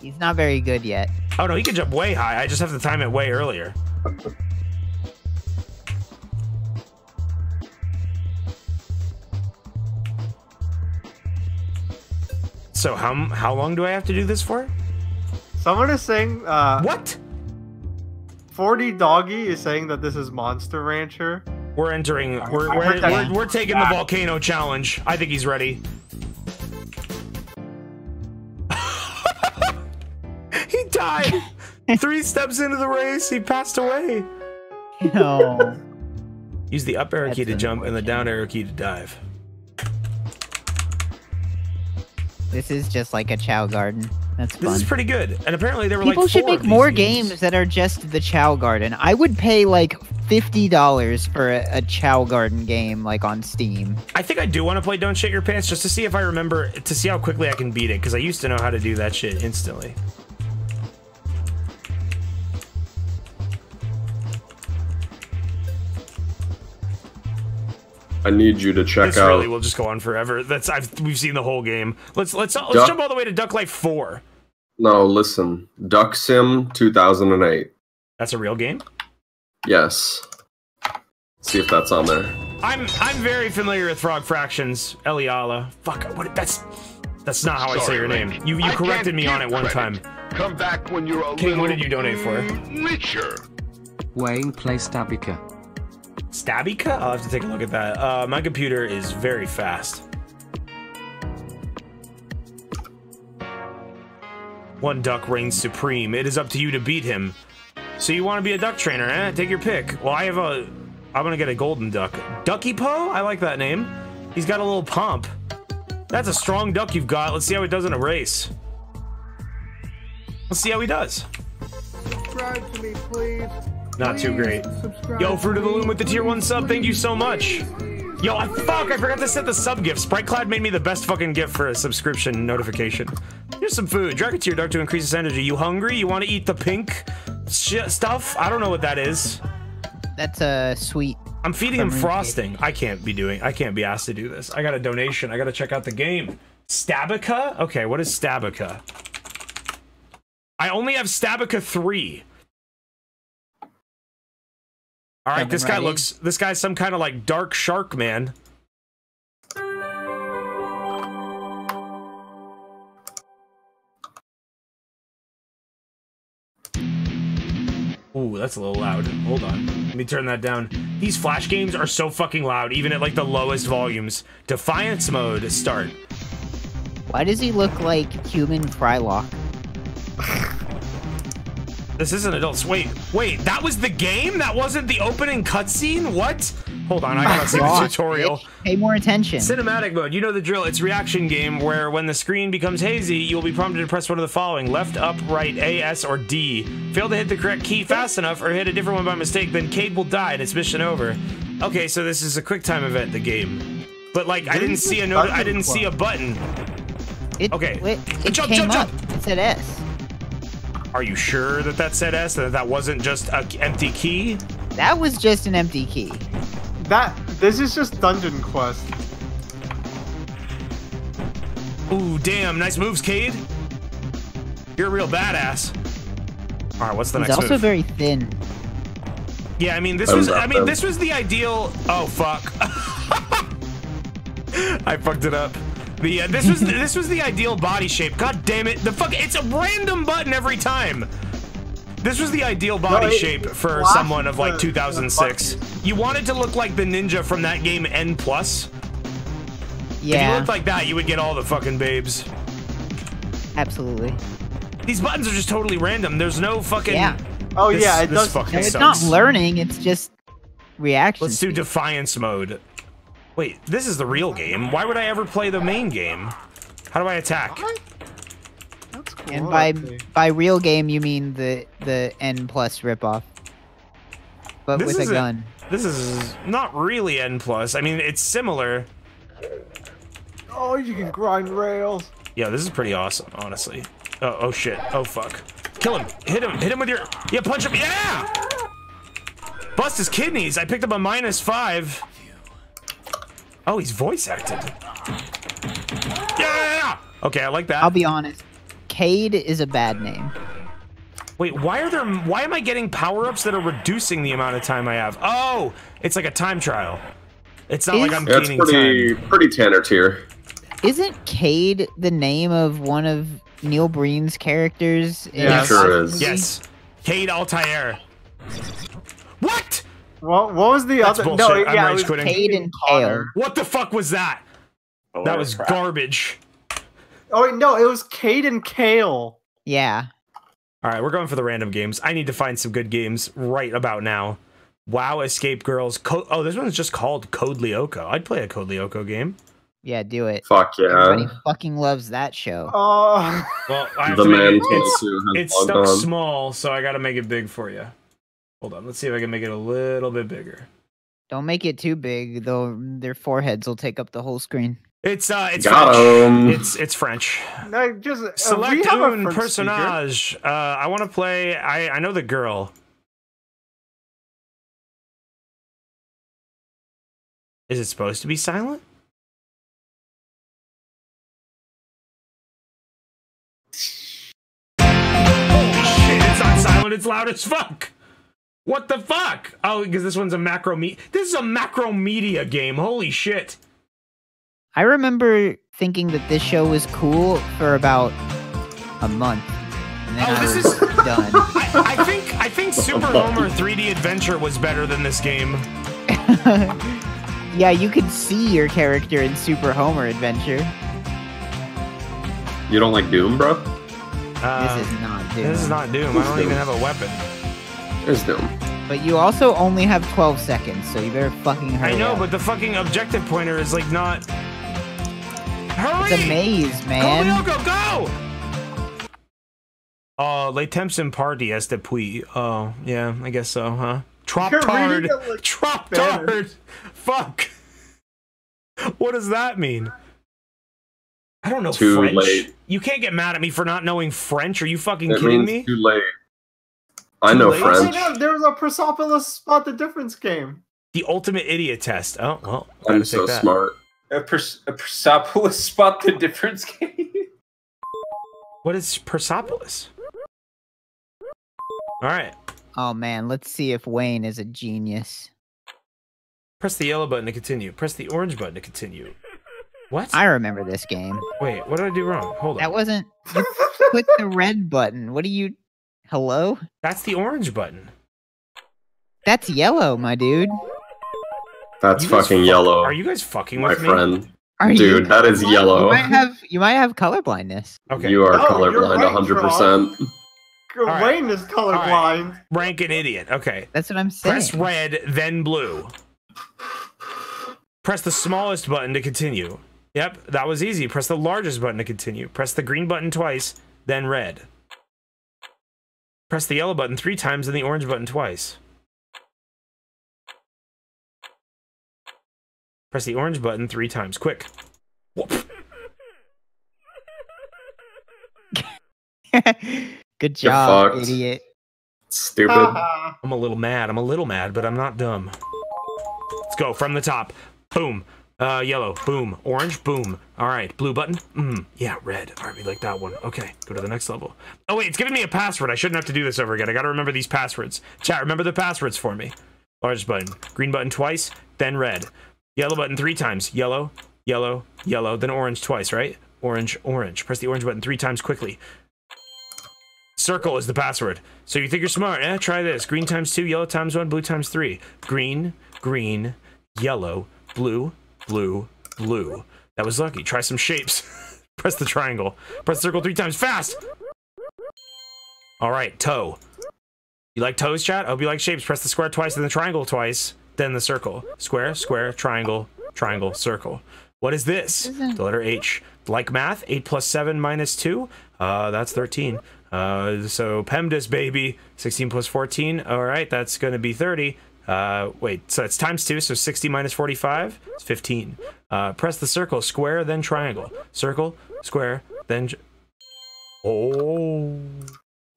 He's not very good yet. Oh no, he can jump way high. I just have to time it way earlier. So how how long do I have to do this for? Someone is saying uh, what? forty Doggy is saying that this is Monster Rancher. We're entering. We're we're, we're we're taking the volcano challenge. I think he's ready. He died. Three steps into the race, he passed away. No. Use the up arrow key to jump and the down arrow key to dive. This is just like a Chow Garden. That's fun. This is pretty good. And apparently there were like four of these games. People should make more games that are just the Chow Garden. I would pay like fifty dollars for a, a Chow Garden game like on Steam. I think I do want to play Don't Shit Your Pants just to see if I remember, to see how quickly I can beat it, because I used to know how to do that shit instantly. I need you to check this out. This really will just go on forever. That's I've we've seen the whole game. Let's let's let's Duck, jump all the way to Duck Life four. No, listen. Duck Sim two thousand eight. That's a real game? Yes. See if that's on there. I'm I'm very familiar with Frog Fractions, Eliala. Fuck, what that's that's not how Sorry, I say your name. You you corrected me on it one credit. time. Come back when you're a King, what did you donate for? Richer. Wayne play Stabica. Stabica? I'll have to take a look at that. Uh, my computer is very fast. One duck reigns supreme. It is up to you to beat him. So you want to be a duck trainer, eh? Take your pick. Well, I have a... I'm going to get a golden duck. Ducky Poe? I like that name. He's got a little pump. That's a strong duck you've got. Let's see how he does in a race. Let's see how he does. Subscribe to me, please. Not too great. Yo, Fruit of the Loom with the tier one sub, thank you so much. Yo, I fuck, I forgot to set the sub gift. Sprite Cloud made me the best fucking gift for a subscription notification. Here's some food. Drag it to your duck to increase its energy. You hungry? You want to eat the pink shit stuff? I don't know what that is. That's a uh, sweet. I'm feeding him frosting. I can't be doing. I can't be asked to do this. I got a donation. I got to check out the game. Stabica? Okay, what is Stabica? I only have Stabica three. All right, this guy looks. This guy's some kind of like dark shark man. Ooh, that's a little loud. Hold on, let me turn that down. These flash games are so fucking loud, even at like the lowest volumes. Defiance mode start. Why does he look like human Frylock? This isn't adults. Wait, wait, that was the game? That wasn't the opening cutscene? What? Hold on, I gotta see the tutorial. Pay more attention. Cinematic mode, you know the drill. It's reaction game where when the screen becomes hazy, you'll be prompted to press one of the following. Left, up, right, A, S, or D. Fail to hit the correct key fast enough or hit a different one by mistake, then Cade will die and it's mission over. Okay, so this is a quick time event, the game. But like, I didn't see a note, I didn't see a button. Okay. It jump, jump, jump. It said S. Are you sure that that said S, that that wasn't just an empty key? That was just an empty key. That, this is just Dungeon Quest. Ooh, damn, nice moves, Cade. You're a real badass. All right, what's the He's next move? He's also very thin. Yeah, I mean, this was, I mean, this was the ideal, oh, fuck. I fucked it up. The uh, this was this was the ideal body shape. God damn it! The fuck! It's a random button every time. This was the ideal body no, it, shape for someone of like two thousand six. You wanted to look like the ninja from that game N Plus. Yeah. If you looked like that, you would get all the fucking babes. Absolutely. These buttons are just totally random. There's no fucking. Yeah. Oh this, yeah, it does. Fucking no, it's sucks. Not learning. It's just reaction. Let's do defiance mode. Wait, this is the real game. Why would I ever play the main game? How do I attack? What? That's cool. And by by real game you mean the the N Plus ripoff, but this with a gun. This is not really N Plus. I mean, it's similar. Oh, you can grind rails. Yeah, this is pretty awesome, honestly. Oh, oh shit. Oh fuck. Kill him. Hit him. Hit him with your. Yeah, punch him. Yeah. Bust his kidneys. I picked up a minus five. Oh, he's voice acted. Yeah! Okay, I like that. I'll be honest. Cade is a bad name. Wait, why are there? Why am I getting power-ups that are reducing the amount of time I have? Oh, it's like a time trial. It's not is, like I'm gaining that's pretty, time. Pretty Tanner tier. Isn't Cade the name of one of Neil Breen's characters? In yeah, sure is. Yes, Cade Altair. What? What, what was the That's other? Bullshit. No, I'm yeah, rage quitting. Caden Kale. What the fuck was that? Oh, that was crap. Garbage. Oh wait, no, it was Caden Kale. Yeah. All right, we're going for the random games. I need to find some good games right about now. Wow, Escape Girls. Co oh, this one's just called Code Lyoko. I'd play a Code Lyoko game. Yeah, do it. Fuck yeah. Everybody fucking loves that show. Oh. Well, I have the to man make it. It's, it's stuck on. Small, so I got to make it big for you. Hold on, let's see if I can make it a little bit bigger. Don't make it too big, though. Their foreheads will take up the whole screen. It's uh, it's Got French. Em. It's it's French. No, just uh, select un personnage. Uh, I want to play. I I know the girl. Is it supposed to be silent? Holy shit! It's not silent. It's loud as fuck. What the fuck? Oh, because this one's a macro me. This is a macro media game. Holy shit. I remember thinking that this show was cool for about a month. And then oh, I this was is done. I, I think I think Super Homer three D Adventure was better than this game. Yeah, you could see your character in Super Homer Adventure. You don't like Doom, bro? Uh, this is not Doom. This is not Doom. Who's I don't Doom? Even have a weapon. There's Doom. But you also only have twelve seconds, so you better fucking hurry. I know, up. But the fucking objective pointer is like not. Hurry! It's a maze, man. Go, go, go! Oh, uh, Les Temps Impardies depuis. Oh, yeah, I guess so, huh? Trop-tard! Trop-tard! Fuck! What does that mean? I don't know too French. Late. You can't get mad at me for not knowing French. Are you fucking that kidding me? Too late. I know French. I know, there was a Persepolis spot the difference game. The ultimate idiot test. Oh, well. I'm so that. Smart. A, pers a Persepolis spot the difference game? What is Persepolis? All right. Oh, man. Let's see if Wayne is a genius. Press the yellow button to continue. Press the orange button to continue. What? I remember this game. Wait, what did I do wrong? Hold on. That wasn't... You clicked the red button. What do you... Hello? That's the orange button. That's yellow, my dude. That's fucking yellow. Are you guys fucking with me? My friend. Are you? Dude, that is yellow. You might have you might have colorblindness. Okay. You are colorblind one hundred percent. Wayne is colorblind. Rank an idiot. Okay. That's what I'm saying. Press red, then blue. Press the smallest button to continue. Yep, that was easy. Press the largest button to continue. Press the green button twice, then red. Press the yellow button three times and the orange button twice. Press the orange button three times. Quick. Good job, idiot. Stupid. I'm a little mad. I'm a little mad, but I'm not dumb. Let's go from the top. Boom. Uh, yellow. Boom. Orange. Boom. All right. Blue button. Mm. Yeah. Red. All right. We like that one. Okay. Go to the next level. Oh, wait. It's giving me a password. I shouldn't have to do this over again. I got to remember these passwords. Chat, remember the passwords for me. Large button. Green button twice. Then red. Yellow button three times. Yellow. yellow, yellow, then orange twice, right? Orange, orange. Press the orange button three times quickly. Circle is the password. So you think you're smart, eh? Try this. Green times two, yellow times one, blue times three. Green, green, yellow, blue, blue, blue. That was lucky. Try some shapes. Press the triangle. Press the circle three times. Fast! All right, toe. You like toes, chat? I hope you like shapes. Press the square twice, then the triangle twice, then the circle. Square, square, triangle, triangle, circle. What is this? The letter H. Like math? eight plus seven minus two? Uh, that's thirteen. Uh, so PEMDAS, baby. sixteen plus fourteen. All right, that's going to be thirty. Uh, wait, so it's times two, so sixty minus forty-five? It's fifteen. Uh, press the circle, square, then triangle. Circle, square, then... Oh...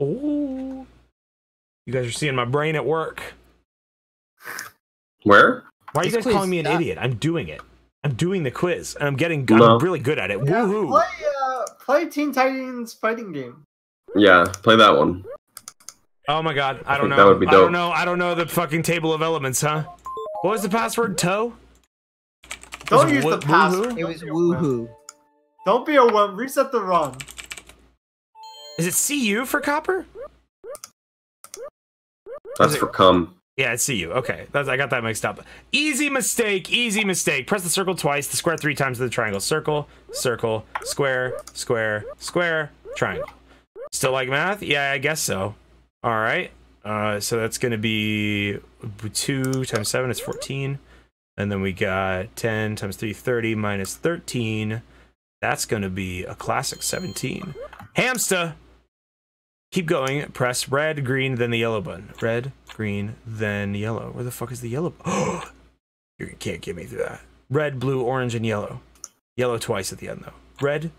Oh... You guys are seeing my brain at work. Where? Why are you guys calling me an idiot? I'm doing it. I'm doing the quiz, and I'm getting good. No. I'm really good at it. Yeah, woohoo! Play, uh, play Teen Titans fighting game. Yeah, play that one. Oh my god, I, I don't know. That would be dope. I don't know. I don't know the fucking table of elements, huh? What was the password? Toe? Don't use the password. It was woohoo. Don't be a one. Reset the run. Is it C U for copper? That's for cum. Yeah, I see you. Okay, that's, I got that mixed up. Easy mistake, easy mistake. Press the circle twice, the square three times, the triangle. Circle, circle, square, square, square, triangle. Still like math? Yeah, I guess so. All right. Uh, so that's going to be two times seven is fourteen. And then we got ten times three, thirty, minus thirteen. That's going to be a classic seventeen. Hamster! Keep going, press red, green, then the yellow button. Red, green, then yellow. Where the fuck is the yellow? Oh, you can't get me through that. Red, blue, orange, and yellow. Yellow twice at the end, though. Red,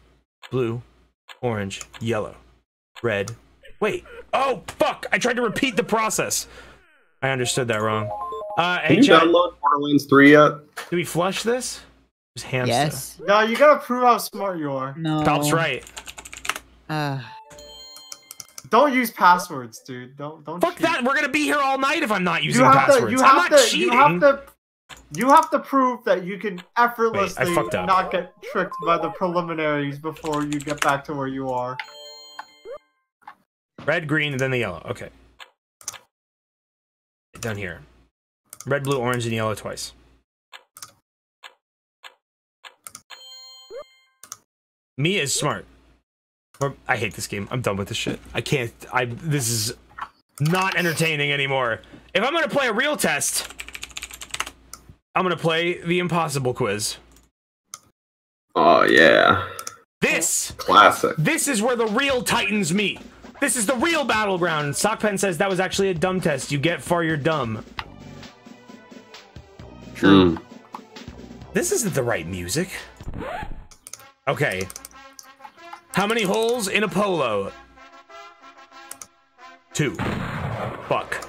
blue, orange, yellow. Red. Wait. Oh, fuck! I tried to repeat the process. I understood that wrong. Uh, Can you download Borderlands three yet? Did we flush this? Just hamster. Yes. No, you gotta prove how smart you are. No. That's right. Uh... Don't use passwords, dude. Don't don't. Fuck cheat. That. We're gonna be here all night if I'm not using you have passwords. To, you I'm have not to, cheating. You have to. You have to prove that you can effortlessly Wait, not get tricked by the preliminaries before you get back to where you are. Red, green, and then the yellow. Okay. Down here. Red, blue, orange, and yellow twice. Me is smart. I hate this game. I'm done with this shit. I can't. I. This is not entertaining anymore. If I'm gonna play a real test, I'm gonna play the impossible quiz. Oh yeah. This classic. This is where the real Titans meet. This is the real battleground. Sockpen says that was actually a dumb test. You get far, you're dumb. True. Mm. This isn't the right music. Okay. How many holes in a polo? Two. Fuck.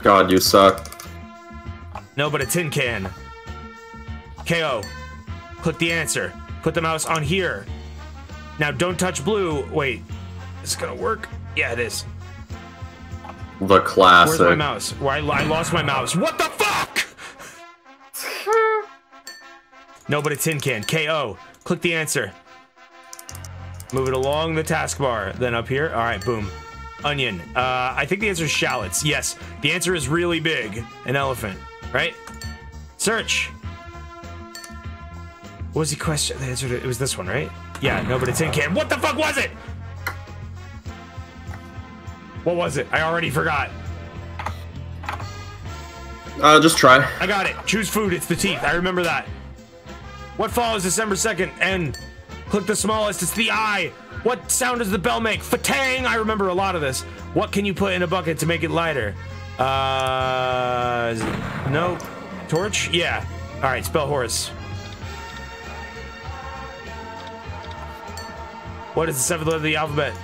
God, you suck. No, but a tin can. K O. Click the answer. Put the mouse on here. Now don't touch blue. Wait. Is it gonna work? Yeah, it is. The classic. Where's my mouse? Why I lost my mouse. What the fuck? No, but a tin can. K O. Click the answer. Move it along the taskbar. Then up here. All right, boom. Onion. Uh, I think the answer is shallots. Yes. The answer is really big. An elephant. Right? Search. What was the question? The answer to it was this one, right? Yeah, no, but a tin can. What the fuck was it? What was it? I already forgot. Uh, just try. I got it. Choose food. It's the teeth. I remember that. What follows December second? And click the smallest, it's the eye. What sound does the bell make? Fatang! I remember a lot of this. What can you put in a bucket to make it lighter? Uh, no. Torch? Yeah. All right, spell horse. What is the seventh letter of the alphabet?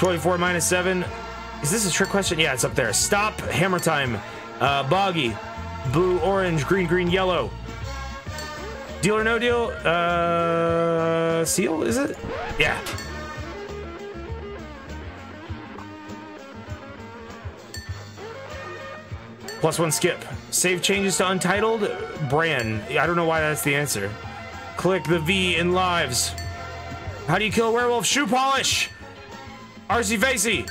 twenty-four minus seven. Is this a trick question? Yeah, it's up there. Stop. Hammer time. Uh, boggy. Blue, orange, green, green, yellow. Deal or no deal? Uh, seal, is it? Yeah. Plus one skip. Save changes to Untitled Brand. I don't know why that's the answer. Click the V in lives. How do you kill a werewolf? Shoe polish. R C Facey.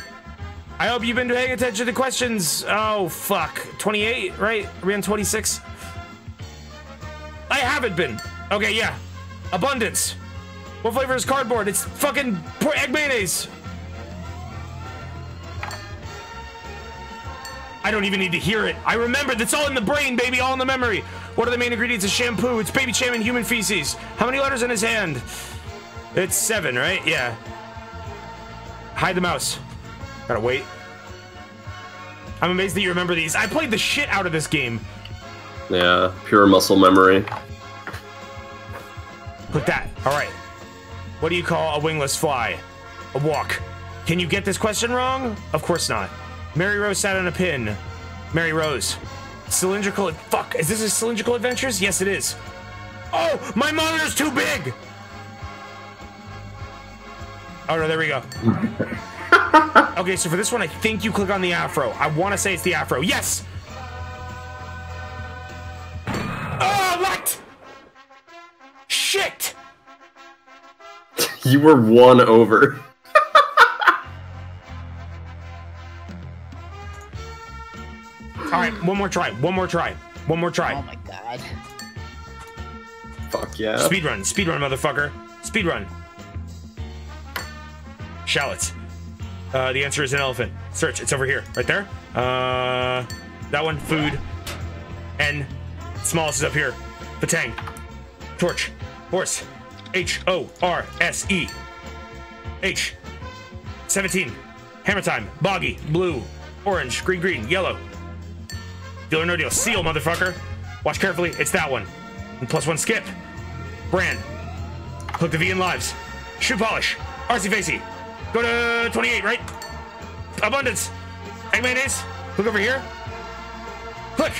I hope you've been paying attention to questions. Oh, fuck. twenty-eight, right? Are we on twenty-six? I haven't been. Okay, yeah. Abundance. What flavor is cardboard? It's fucking egg mayonnaise. I don't even need to hear it. I remember. That's all in the brain, baby. All in the memory. What are the main ingredients of shampoo? It's baby sham and human feces. How many letters in his hand? It's seven, right? Yeah. Hide the mouse. Gotta wait. I'm amazed that you remember these. I played the shit out of this game. Yeah, pure muscle memory. Put that. All right. What do you call a wingless fly? A walk. Can you get this question wrong? Of course not. Mary Rose sat on a pin. Mary Rose. Cylindrical. Fuck. Is this a Cylindrical Adventures? Yes, it is. Oh, my monitor's too big. Oh no, there we go. Okay, so for this one, I think you click on the afro. I want to say it's the afro. Yes! Oh, what? Shit! You were one over. Alright, one more try. One more try. One more try. Oh my god. Fuck yeah. Speedrun. Speedrun, motherfucker. Speedrun. Shallots. Uh, the answer is an elephant. Search. It's over here. Right there. Uh, that one. Food. N. Smallest is up here. Batang. Torch. Horse. H O R S E. H. seventeen. Hammer time. Boggy. Blue. Orange. Green, green. Yellow. Deal or no deal. Seal, motherfucker. Watch carefully. It's that one. And plus one skip. Brand. Click the V in lives. Shoe polish. Arcey Facey. Go to twenty-eight, right? Abundance. Egg mayonnaise. Look over here. Look.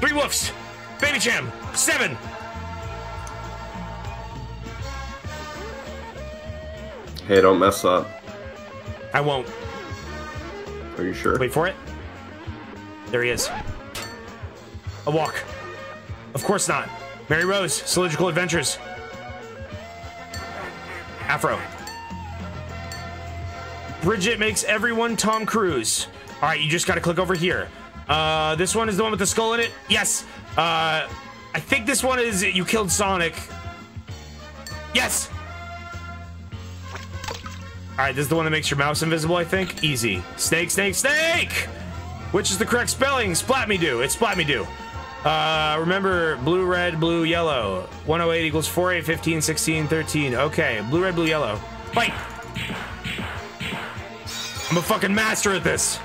Three wolves. Baby Cham. Seven. Hey, don't mess up. I won't. Are you sure? Wait for it. There he is. A walk. Of course not. Mary Rose. Cylindrical Adventures. Afro. Bridget makes everyone Tom Cruise. All right, you just got to click over here. Uh, this one is the one with the skull in it. Yes. Uh, I think this one is you killed Sonic. Yes. All right, this is the one that makes your mouse invisible, I think. Easy. Snake, snake, snake. Which is the correct spelling? Splat me do. It's splat me do. Uh, remember, blue, red, blue, yellow. one oh eight equals four, eight, fifteen, sixteen, thirteen. Okay, blue, red, blue, yellow. Fight. I'm a fucking master at this.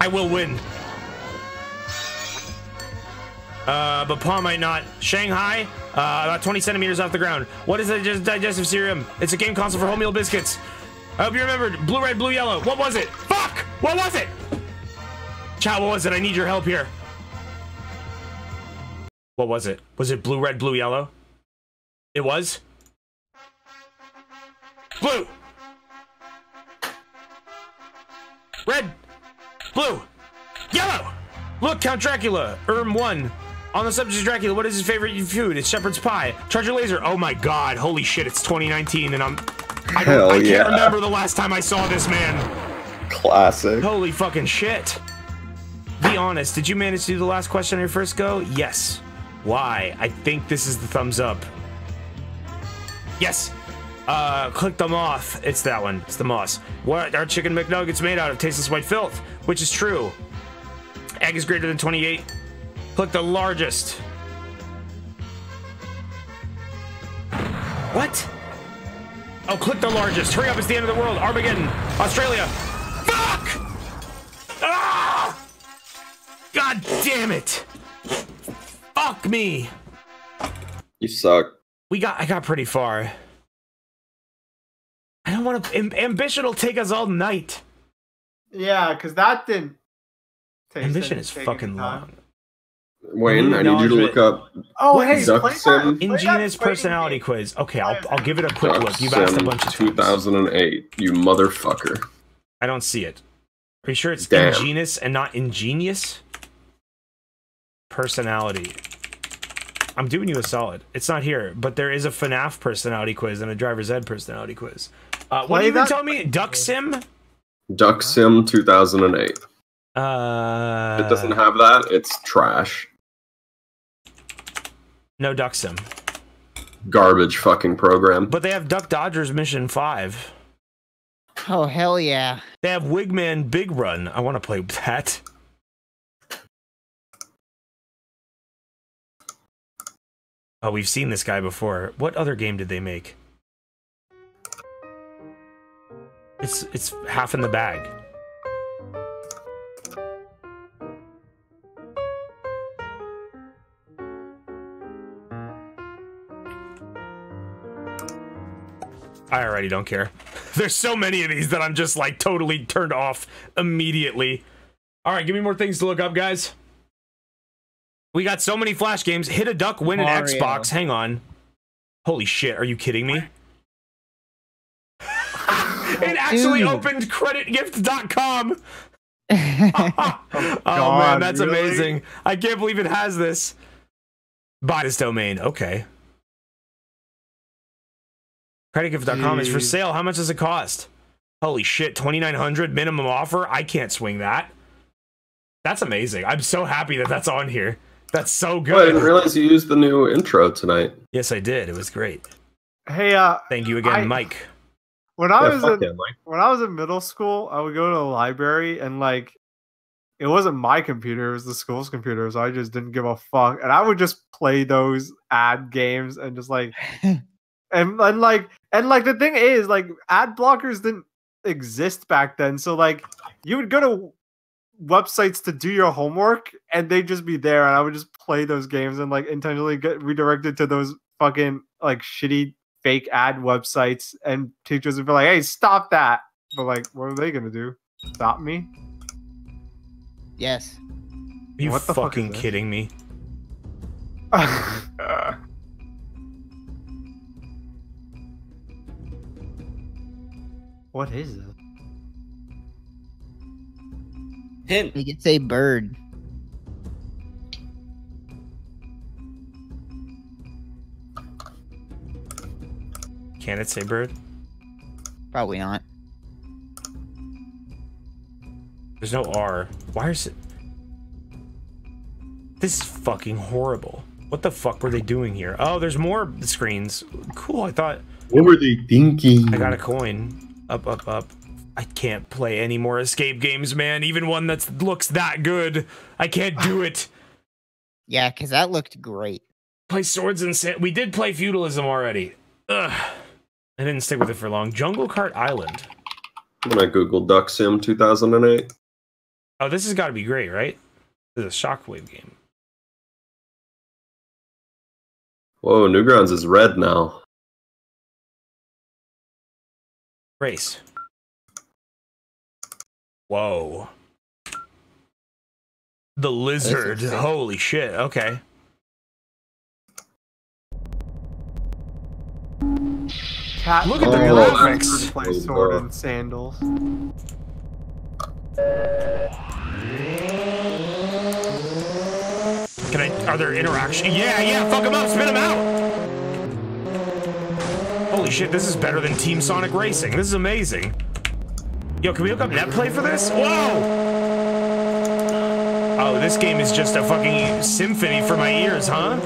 I will win. Uh, but Paw might not. Shanghai, uh, about twenty centimeters off the ground. What is the digestive serum? It's a game console for wholemeal biscuits. I hope you remembered. Blue, red, blue, yellow. What was it? Fuck! What was it? Chat, what was it? I need your help here. What was it? Was it blue, red, blue, yellow? It was? Blue! Red, blue, yellow. Look, Count Dracula, Erm one. On the subject of Dracula, what is his favorite food? It's shepherd's pie. Charger laser. Oh my god, holy shit, it's twenty nineteen and I'm... I, Hell I yeah. can't remember the last time I saw this man. Classic. Holy fucking shit. Be honest, did you manage to do the last question on your first go? Yes. Why? I think this is the thumbs up. Yes. Uh, click the moth. It's that one. It's the moss. What are chicken McNuggets made out of? Tasteless white filth, which is true. Egg is greater than twenty-eight. Click the largest. What? Oh, click the largest. Hurry up, it's the end of the world. Armageddon, Australia. Fuck! Ah! God damn it. Fuck me. You suck. We got, I got pretty far. I don't want to... Amb ambition will take us all night. Yeah, because that didn't... Take ambition is fucking long. Wayne, I need you to look up... Oh, hey, Duxon. Ingenious Personality Quiz. Okay, I'll, I'll give it a quick look. You've asked a bunch of two thousand eight, you motherfucker. I don't see it. Are you sure it's ingenious and not ingenious? personality. I'm doing you a solid. It's not here, but there is a FNAF personality quiz and a driver's ed personality quiz. Uh, what did you even tell me? Duck Sim? Duck Sim two thousand eight. Uh, if it doesn't have that, it's trash. No Duck Sim. Garbage fucking program. But they have Duck Dodgers Mission five. Oh, hell yeah. They have Wigman Big Run. I want to play that. Oh, we've seen this guy before. What other game did they make? It's it's half in the bag. I already don't care. There's so many of these that I'm just like totally turned off immediately. All right, give me more things to look up, guys. We got so many Flash games. Hit a duck, win an Mario. Xbox. Hang on. Holy shit, are you kidding me? Oh, it actually dude. opened credit gift dot com. oh, oh God, man, that's really? amazing. I can't believe it has this. Buy this domain. Okay. credit gift dot com is for sale. How much does it cost? Holy shit, twenty-nine hundred dollars minimum offer. I can't swing that. That's amazing. I'm so happy that that's on here. That's so good. I didn't realize you used the new intro tonight. Yes, I did. It was great. Hey, uh, thank you again, I, Mike. When I yeah, was in, yeah, when I was in middle school, I would go to the library and like, it wasn't my computer; it was the school's computer. So I just didn't give a fuck, and I would just play those ad games and just like, and, and like, and like the thing is, like, ad blockers didn't exist back then. So like, you would go to websites to do your homework and they'd just be there, and I would just play those games and like intentionally get redirected to those fucking like shitty fake ad websites, and teachers would be like, hey, stop that. But like, what are they gonna do? Stop me? Yes. Are you what the fucking fuck kidding me? uh. What is this? Hint. We could say bird. Can it say bird? Probably not. There's no R. Why is it? This is fucking horrible. What the fuck were they doing here? Oh, there's more screens. Cool. I thought. What were they thinking? I got a coin. Up, up, up. I can't play any more escape games, man. Even one that looks that good. I can't do it. Yeah, because that looked great. Play Swords and Sand. We did play Feudalism already. Ugh. I didn't stick with it for long. Jungle Cart Island. When I googled Duck Sim two thousand eight. Oh, this has got to be great, right? This is a Shockwave game. Whoa, Newgrounds is red now. Race. Whoa. The lizard. Holy shit. Okay. Cat Look at the graphics. Play sword and sandals. Can I are there interactions? Yeah, yeah, fuck them up, spin them out. Holy shit, this is better than Team Sonic Racing. This is amazing. Yo, can we hook up NetPlay for this? Whoa! Oh, this game is just a fucking symphony for my ears, huh?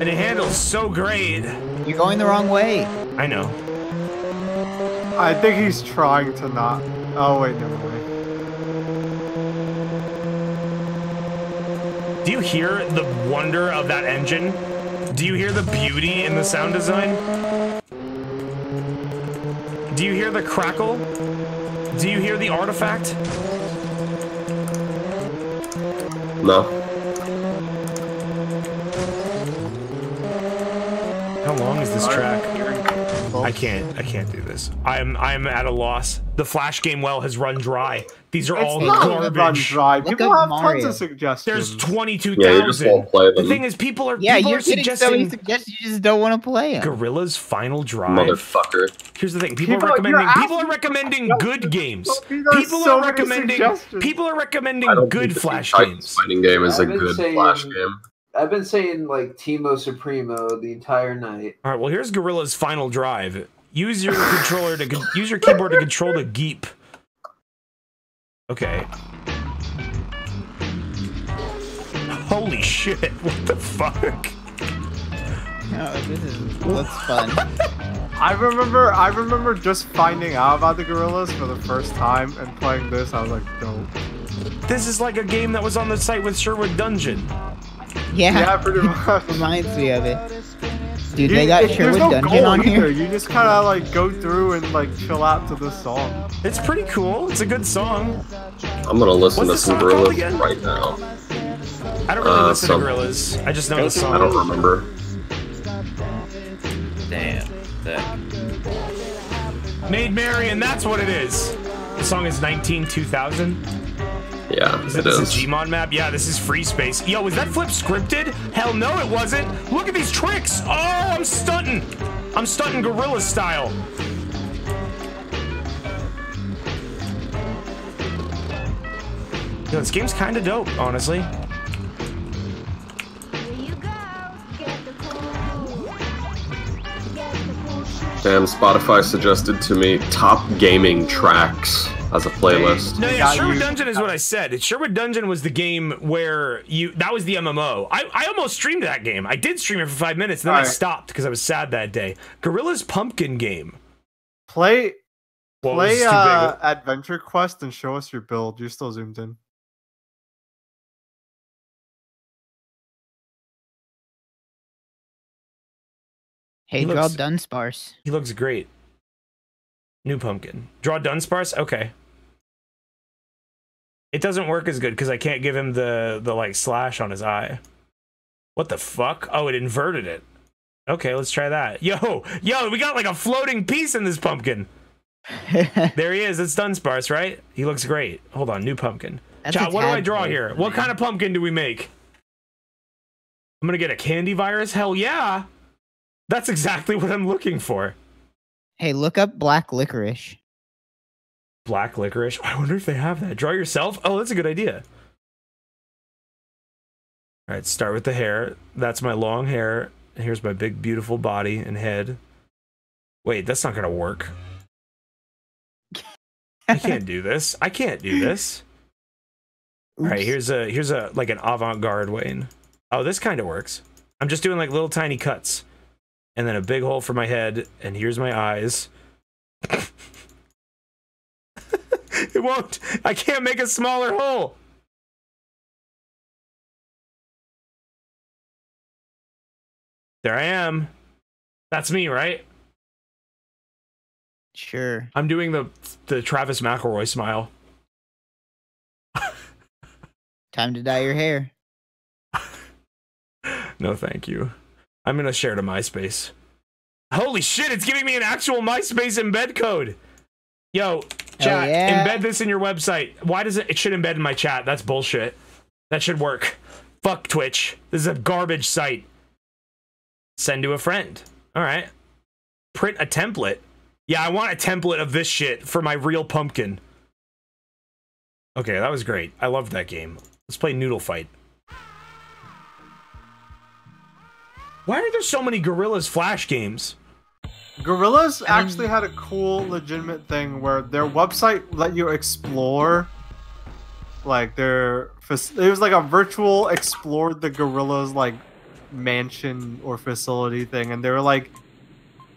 And it handles so great. You're going the wrong way. I know. I think he's trying to not. Oh, wait, never mind. Do you hear the wonder of that engine? Do you hear the beauty in the sound design? Do you hear the crackle? Do you hear the artifact? No. How long is this track? I can't. I can't do this. I'm. I'm at a loss. The Flash game well has run dry. These are it's all not garbage. Run dry. People have Mario. tons of suggestions. There's twenty-two thousand. Yeah, the thing is, people are yeah, people you're are suggesting. So many suggestions, you just don't want to play it. Gorillaz Final Drive. Motherfucker. Here's the thing: people, people are recommending. People are recommending good games. People so are recommending. People are recommending good Flash games. Fighting game is a good saying, Flash game. I've been saying like Teemo Supremo the entire night. All right. Well, here's Gorillaz Final Drive. Use your controller to con use your keyboard to control the geep. Okay. Holy shit! What the fuck? No, this is that's fun. I remember, I remember just finding out about the Gorillaz for the first time and playing this. I was like, dope. This is like a game that was on the site with Sherwood Dungeon. Yeah, yeah, pretty much. Reminds me of it. Dude, you, they got Sherwood no Dungeon on either. here. You just kind of like go through and like chill out to this song. It's pretty cool. It's a good song. I'm gonna listen What's to some Gorillaz right now. I don't really uh, listen some... to Gorillaz. I just know the song. I don't remember. Damn. That... Maid Marian, that's what it is. The song is nineteen two thousand. Yeah, is it this is. a Gmon map? Yeah, this is Free Space. Yo, was that flip scripted? Hell no, it wasn't. Look at these tricks. Oh, I'm stunting. I'm stunting Gorillaz style. Yo, this game's kind of dope, honestly. Damn, Spotify suggested to me top gaming tracks as a playlist. No, yeah, Sherwood Dungeon is what I said. Sherwood Dungeon was the game where you, that was the M M O. I, I almost streamed that game. I did stream it for five minutes, and then All I right. stopped because I was sad that day. Gorilla's Pumpkin Game. Play, well, play uh, Adventure Quest and show us your build. You're still zoomed in. Hey, he draw Dunsparce. He looks great. New pumpkin. Draw Dunsparce? Okay. It doesn't work as good because I can't give him the, the like slash on his eye. What the fuck? Oh, it inverted it. Okay, let's try that. Yo, yo, we got like a floating piece in this pumpkin. There he is. It's Dunsparce, right? He looks great. Hold on, new pumpkin. Child, what do I draw here? What kind of pumpkin do we make? I'm gonna get a candy virus? Hell yeah! That's exactly what I'm looking for. Hey, look up black licorice. Black licorice? I wonder if they have that. Draw yourself? Oh, that's a good idea. All right, start with the hair. That's my long hair. Here's my big, beautiful body and head. Wait, that's not going to work. I can't do this. I can't do this. Oops. All right, here's a, here's a, like an avant-garde Wayne. Oh, this kind of works. I'm just doing like little tiny cuts. And then a big hole for my head, and here's my eyes. It won't. I can't make a smaller hole. There I am. That's me, right? Sure. I'm doing the the Travis McElroy smile. Time to dye your hair. No, thank you. I'm gonna share to MySpace. Holy shit, it's giving me an actual MySpace embed code. Yo, chat, yeah. embed this in your website. Why does it, it should embed in my chat? That's bullshit. That should work. Fuck Twitch. This is a garbage site. Send to a friend. All right. Print a template. Yeah, I want a template of this shit for my real pumpkin. Okay, that was great. I loved that game. Let's play Noodle Fight. Why are there so many Gorillaz Flash games? Gorillaz actually had a cool, legitimate thing where their website let you explore, like their it was like a virtual explore the Gorillaz like mansion or facility thing, and they were like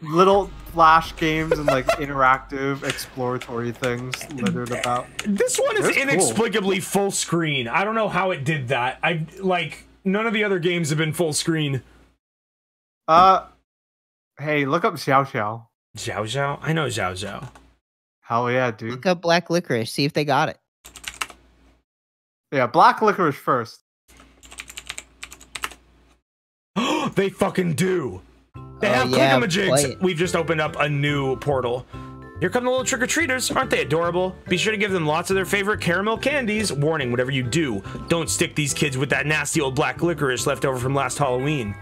little Flash games and like interactive exploratory things littered about. This one is inexplicably full screen. I don't know how it did that. I like none of the other games have been full screen. Uh, hey, look up Xiao Xiao. Xiao Xiao? I know Xiao Xiao. Hell yeah, dude. Look up black licorice, see if they got it. Yeah, black licorice first. They fucking do. They oh, have yeah, click-a-majigs. We've just opened up a new portal. Here come the little trick-or-treaters. Aren't they adorable? Be sure to give them lots of their favorite caramel candies. Warning, whatever you do, don't stick these kids with that nasty old black licorice left over from last Halloween.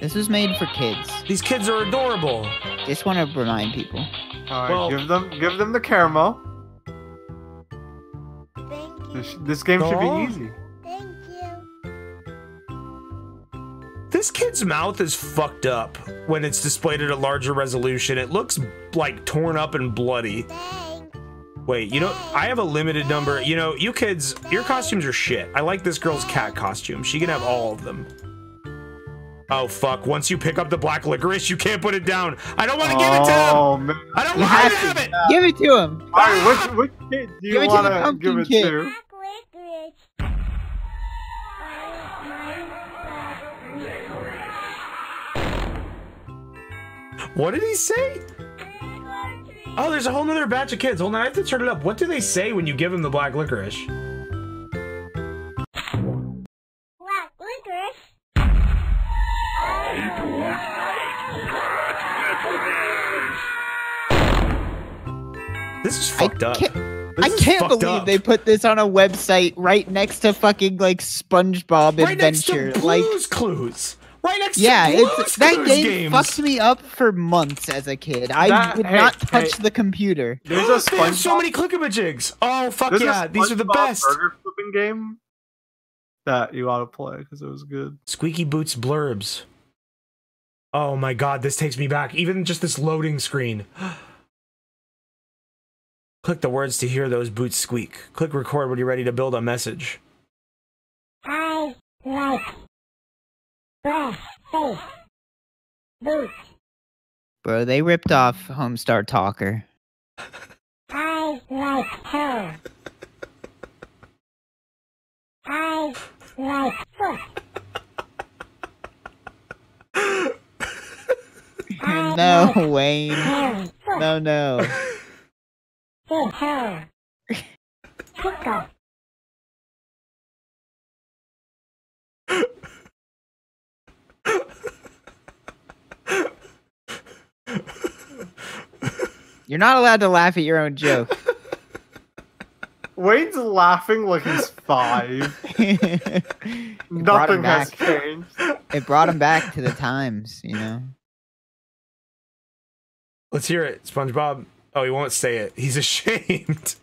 This was made for kids. These kids are adorable. Just want to remind people. All right, well, give them give them the caramel. Thank you. This, this game should be easy. Thank you. This kid's mouth is fucked up. When it's displayed at a larger resolution, it looks like torn up and bloody. Thanks. Wait, you know, I have a limited number. You know, you kids, your costumes are shit. I like this girl's cat costume. She can have all of them. Oh, fuck. Once you pick up the black licorice, you can't put it down. I don't want to oh, give it to him. Man. I don't want to have it. Give it to him. All right, which, which kid do you want to give it kid. to? What did he say? Oh, there's a whole nother batch of kids. Hold on, I have to turn it up. What do they say when you give them the black licorice? Black licorice? This is fucked up. I can't believe up. they put this on a website right next to fucking like SpongeBob right Adventure. Next to like Blue's Clues. Right next yeah, to it's, that game games. fucked me up for months as a kid. I that, would hey, not touch hey. the computer. There's a SpongeBob. There's so many click-a-majigs. Oh fuck There's yeah, these are the best. Burger flipping game that you ought to play because it was good. Squeaky Boots Blurbs. Oh my god, this takes me back. Even just this loading screen. Click the words to hear those boots squeak. Click record when you're ready to build a message. I like. Bro, they ripped off Homestar Talker. I like her. I like her. No, like Wayne. Her. No, no. It's her. Pickle. You're not allowed to laugh at your own joke. Wade's laughing like he's five. Nothing has changed. It brought him back to the times, you know. Let's hear it, SpongeBob. Oh, he won't say it. He's ashamed.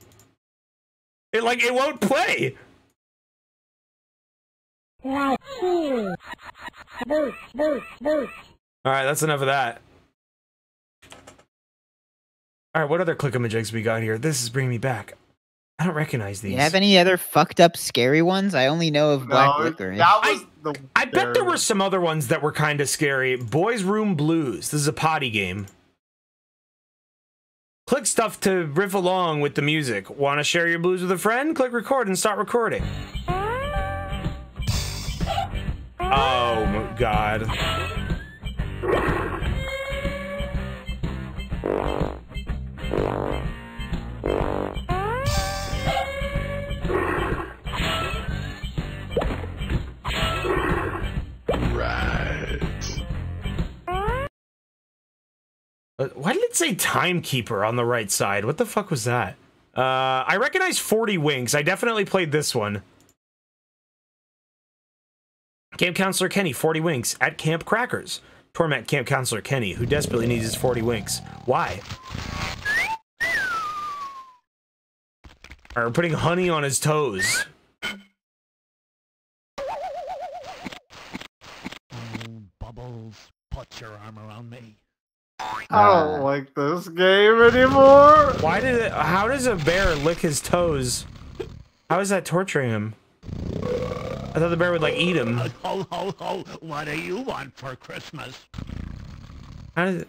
It like it won't play. All right, that's enough of that. All right, what other click-a-majigs we got here? This is bringing me back. I don't recognize these. Do you have any other fucked up scary ones? I only know of Black no, Licorice. That was the I, I bet there were some other ones that were kind of scary. Boys Room Blues. This is a potty game. Click stuff to riff along with the music. Want to share your blues with a friend? Click record and start recording. Oh, my God. Why did it say Timekeeper on the right side? What the fuck was that? Uh, I recognize forty winks. I definitely played this one. Camp Counselor Kenny, forty winks at Camp Crackers. Torment Camp Counselor Kenny, who desperately needs his forty winks. Why? Alright, we're putting honey on his toes. Oh, Bubbles, put your arm around me. I don't like this game anymore. Why did it? How does a bear lick his toes? How is that torturing him? I thought the bear would like eat him. Ho ho ho! What do you want for Christmas? How does it?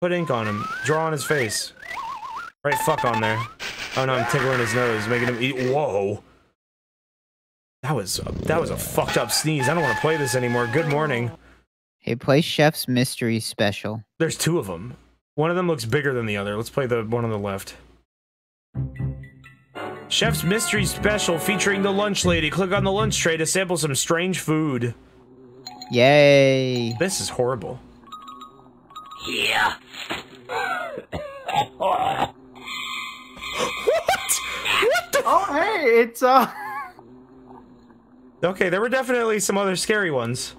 Put ink on him. Draw on his face. Right, fuck on there. Oh no, I'm tickling his nose, making him eat. Whoa! That was a, that was a fucked up sneeze. I don't want to play this anymore. Good morning. Hey, play Chef's Mystery Special. There's two of them. One of them looks bigger than the other. Let's play the one on the left. Chef's Mystery Special featuring the lunch lady. Click on the lunch tray to sample some strange food. Yay. This is horrible. Yeah. What? What the? Oh, hey, it's uh. Okay, there were definitely some other scary ones.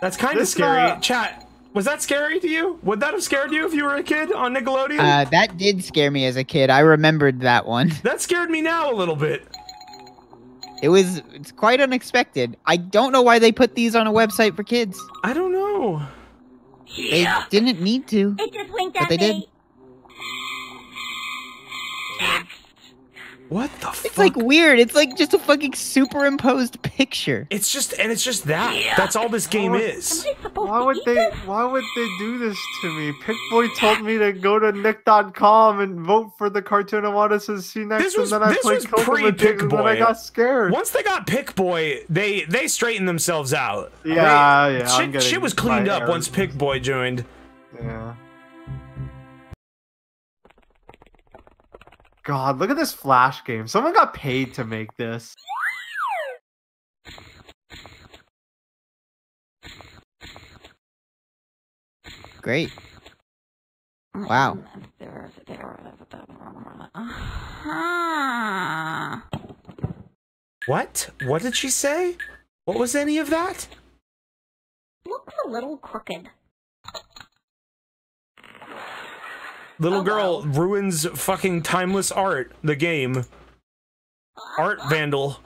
That's kind of scary. Uh... Chat, was that scary to you? Would that have scared you if you were a kid on Nickelodeon? Uh, that did scare me as a kid. I remembered that one. That scared me now a little bit. It was it's quite unexpected. I don't know why they put these on a website for kids. I don't know. They yeah. didn't need to. It just winked at me. But they did. What the fuck? It's like weird. It's like just a fucking superimposed picture. It's just, and it's just that. Yeah. That's all this game why would, is. Why would they, this? why would they do this to me? Pickboy told me to go to nick dot com and vote for the cartoon I wanted to see next. This was, and then I played Pickboy. I got scared. Once they got Pickboy, they, they straightened themselves out. Yeah, I mean, yeah. Shit, shit was cleaned up once Pickboy joined. Yeah. God, look at this Flash game. Someone got paid to make this. Great. Wow. What? What did she say? What was any of that? Looks a little crooked. Little oh, girl wow. ruins fucking timeless art, the game. Art vandal.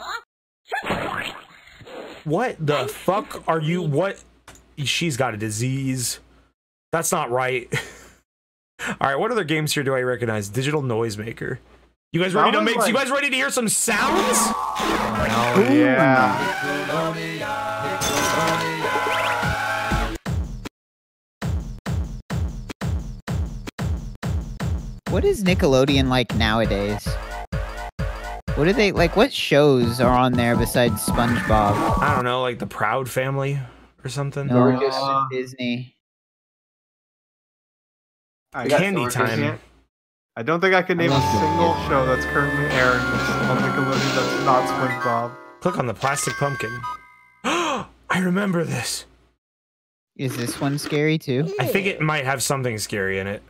What the fuck are you? What? She's got a disease. That's not right. Alright, what other games here do I recognize? Digital Noisemaker. You guys ready to make, like... you guys ready to hear some sounds? Oh, yeah. Ooh. What is Nickelodeon like nowadays? What are they like? What shows are on there besides SpongeBob? I don't know, like the Proud Family or something. No, or just uh, Disney. I Candy Time. Disney. I don't think I can name I a single it. show that's currently airing on Nickelodeon that's not SpongeBob. Click on the plastic pumpkin. I remember this. Is this one scary too? I think it might have something scary in it.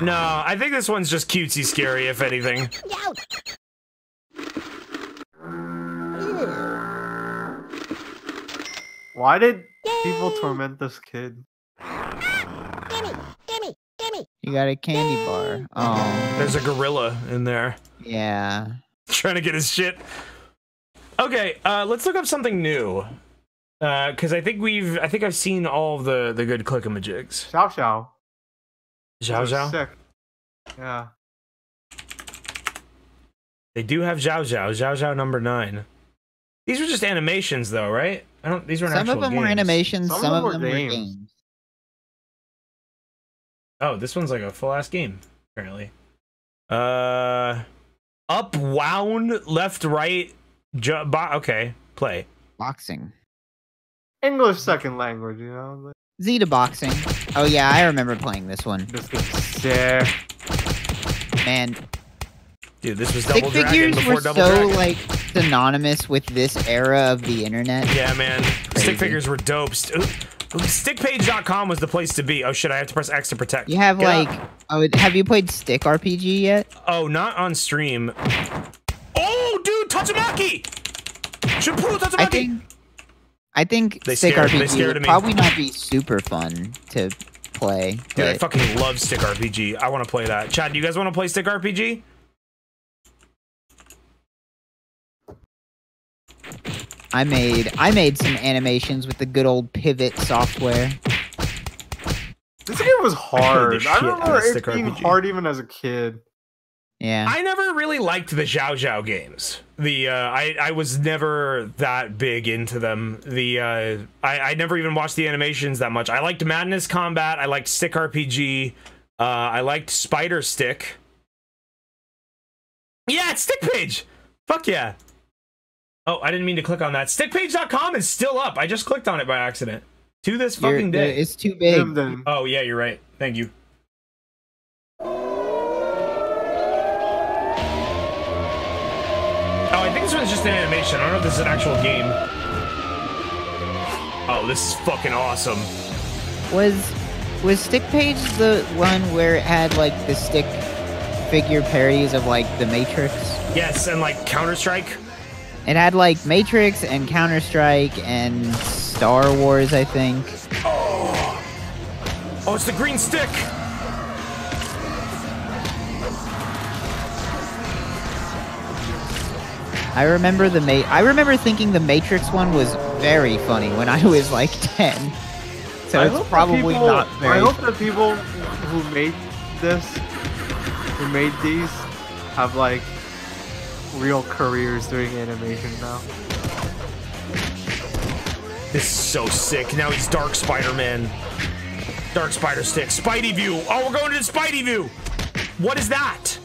No, I think this one's just cutesy scary, if anything. Why did people torment this kid? You got a candy bar. Oh. There's a gorilla in there. Yeah. Trying to get his shit. Okay, uh, let's look up something new. Uh, cause I think we've, I think I've seen all of the, the good click-a-majigs. Xiao Xiao. Xiao Xiao? Sick. Yeah. They do have Xiao Xiao, Xiao Xiao number nine. These were just animations though, right? I don't, these weren't actual games. Some of them were animations, some, some of them were games. were games. Oh, this one's like a full-ass game, apparently. Uh, up, wound, left, right, ju bo okay, play. Boxing. English second language, you know? Zeta boxing. Oh yeah, I remember playing this one. This was sick. Man. Dude, this was Double Dragon before Double Dragon. Stick figures were so, like, synonymous with this era of the internet. Yeah, man. Crazy. Stick figures were dope. Stickpage dot com was the place to be. Oh shit, I have to press X to protect. You have, Get like... Up. Oh, have you played Stick R P G yet? Oh, not on stream. Oh, dude! Tatsumaki! Shapuru Tatsumaki! I think... I think they Stick scared, R P G they would probably not be super fun to play. Yeah, I fucking love Stick R P G. I want to play that. Chad, do you guys want to play Stick R P G? I made I made some animations with the good old Pivot software. This game was hard. I, I remember it being hard even as a kid. Yeah. I never really liked the Xiao Xiao games. The uh, I I was never that big into them. The uh, I I never even watched the animations that much. I liked Madness Combat. I liked Stick R P G. Uh, I liked Spider Stick. Yeah, it's Stickpage. Fuck yeah. Oh, I didn't mean to click on that. Stickpage dot com is still up. I just clicked on it by accident. To this fucking you're, day. It's too big. Oh yeah, you're right. Thank you. this one's just an animation. I don't know if this is an actual game. Oh, this is fucking awesome. Was was Stickpage the one where it had like the stick figure parodies of like the Matrix? Yes, and like Counter-Strike. It had like Matrix and Counter-Strike and Star Wars, I think. Oh, oh, it's the green stick. I remember the Ma- I remember thinking the Matrix one was very funny when I was like ten. So I it's probably people, not very I hope funny. The people who made this, who made these, have like real careers doing animation now. This is so sick. Now he's Dark Spider-Man. Dark Spider Stick. Spidey View. Oh, we're going to the Spidey View. What is that?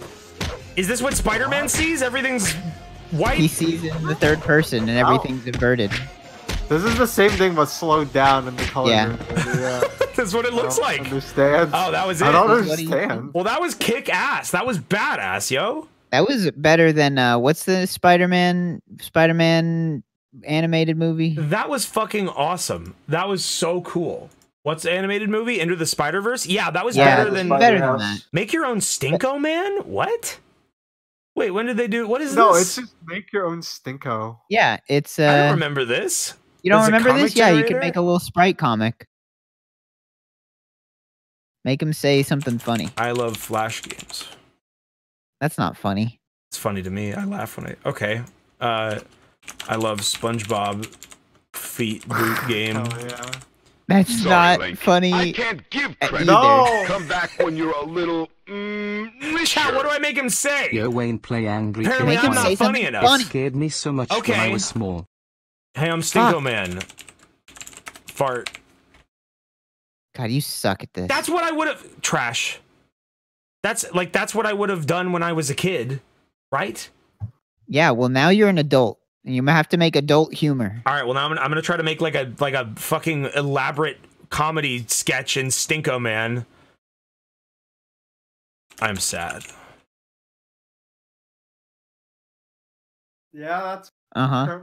Is this what Spider-Man sees? Everything's... White. He sees it in the third person and everything's oh. inverted. This is the same thing but slowed down in the color. Yeah. yeah. That's what it looks I don't like. Understand. Oh, that was it. I don't understand. Well, that was kick ass. That was badass, yo. That was better than uh what's the Spider-Man Spider-Man animated movie? That was fucking awesome. That was so cool. What's the animated movie? Into the Spider-Verse? Yeah, that was yeah, better than better than that. Make your own Stinkoman? What? Wait, when did they do? What is no, this? No, it's just make your own Stinko. Yeah, it's. Uh, I don't remember this. You don't There's remember this? Generator? Yeah, you can make a little sprite comic. Make him say something funny. I love Flash games. That's not funny. It's funny to me. I laugh when I. Okay. Uh, I love SpongeBob feet boot game. Oh, yeah. That's Sorry, not Link. funny. I can't give credit. No. Come back when you're a little. Mm, Chat, what do I make him say? Yo, Wayne, play angry. Apparently, I'm not funny enough. Funny. Scared me so much okay. when I was small. Hey, I'm Stinkoman. Ah. Fart. God, you suck at this. That's what I would have. Trash. That's like that's what I would have done when I was a kid, right? Yeah. Well, now you're an adult, and you might have to make adult humor. All right. Well, now I'm, I'm gonna try to make like a like a fucking elaborate comedy sketch in Stinkoman. I'm sad. Yeah, that's uh-huh.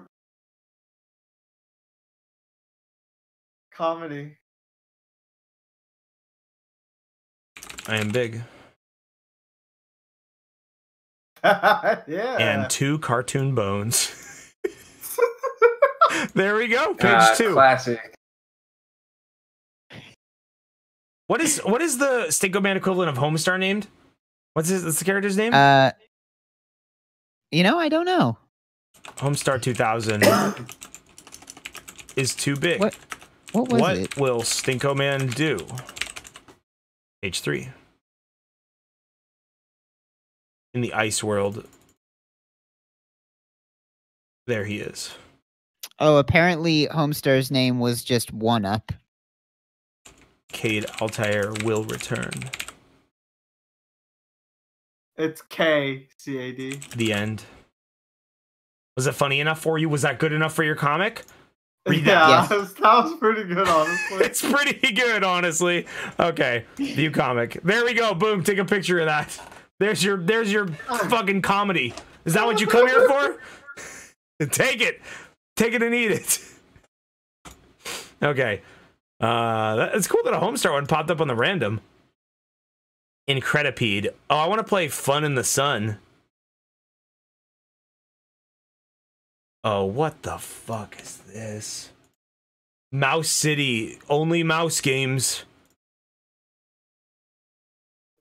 comedy. I am big. yeah. And two cartoon bones. There we go. Page uh, two. Classic. What is what is the Stinkoman equivalent of Homestar named? What's his? What's the character's name? Uh, you know, I don't know. Homestar two thousand is too big. What? What was what it? What will Stinkoman do? Page three. In the ice world. There he is. Oh, apparently Homestar's name was just one up. Cade Altair will return. It's K C A D. The end. Was it funny enough for you? Was that good enough for your comic? Read yeah, that. Yes. That was pretty good, honestly. It's pretty good, honestly. Okay, view comic. There we go. Boom. Take a picture of that. There's your. There's your fucking comedy. Is that what you come here for? Take it. Take it and eat it. Okay. Uh, that, it's cool that a Homestar one popped up on the random. Incredipede. Oh, I want to play Fun in the Sun. Oh, what the fuck is this? Mouse City. Only mouse games.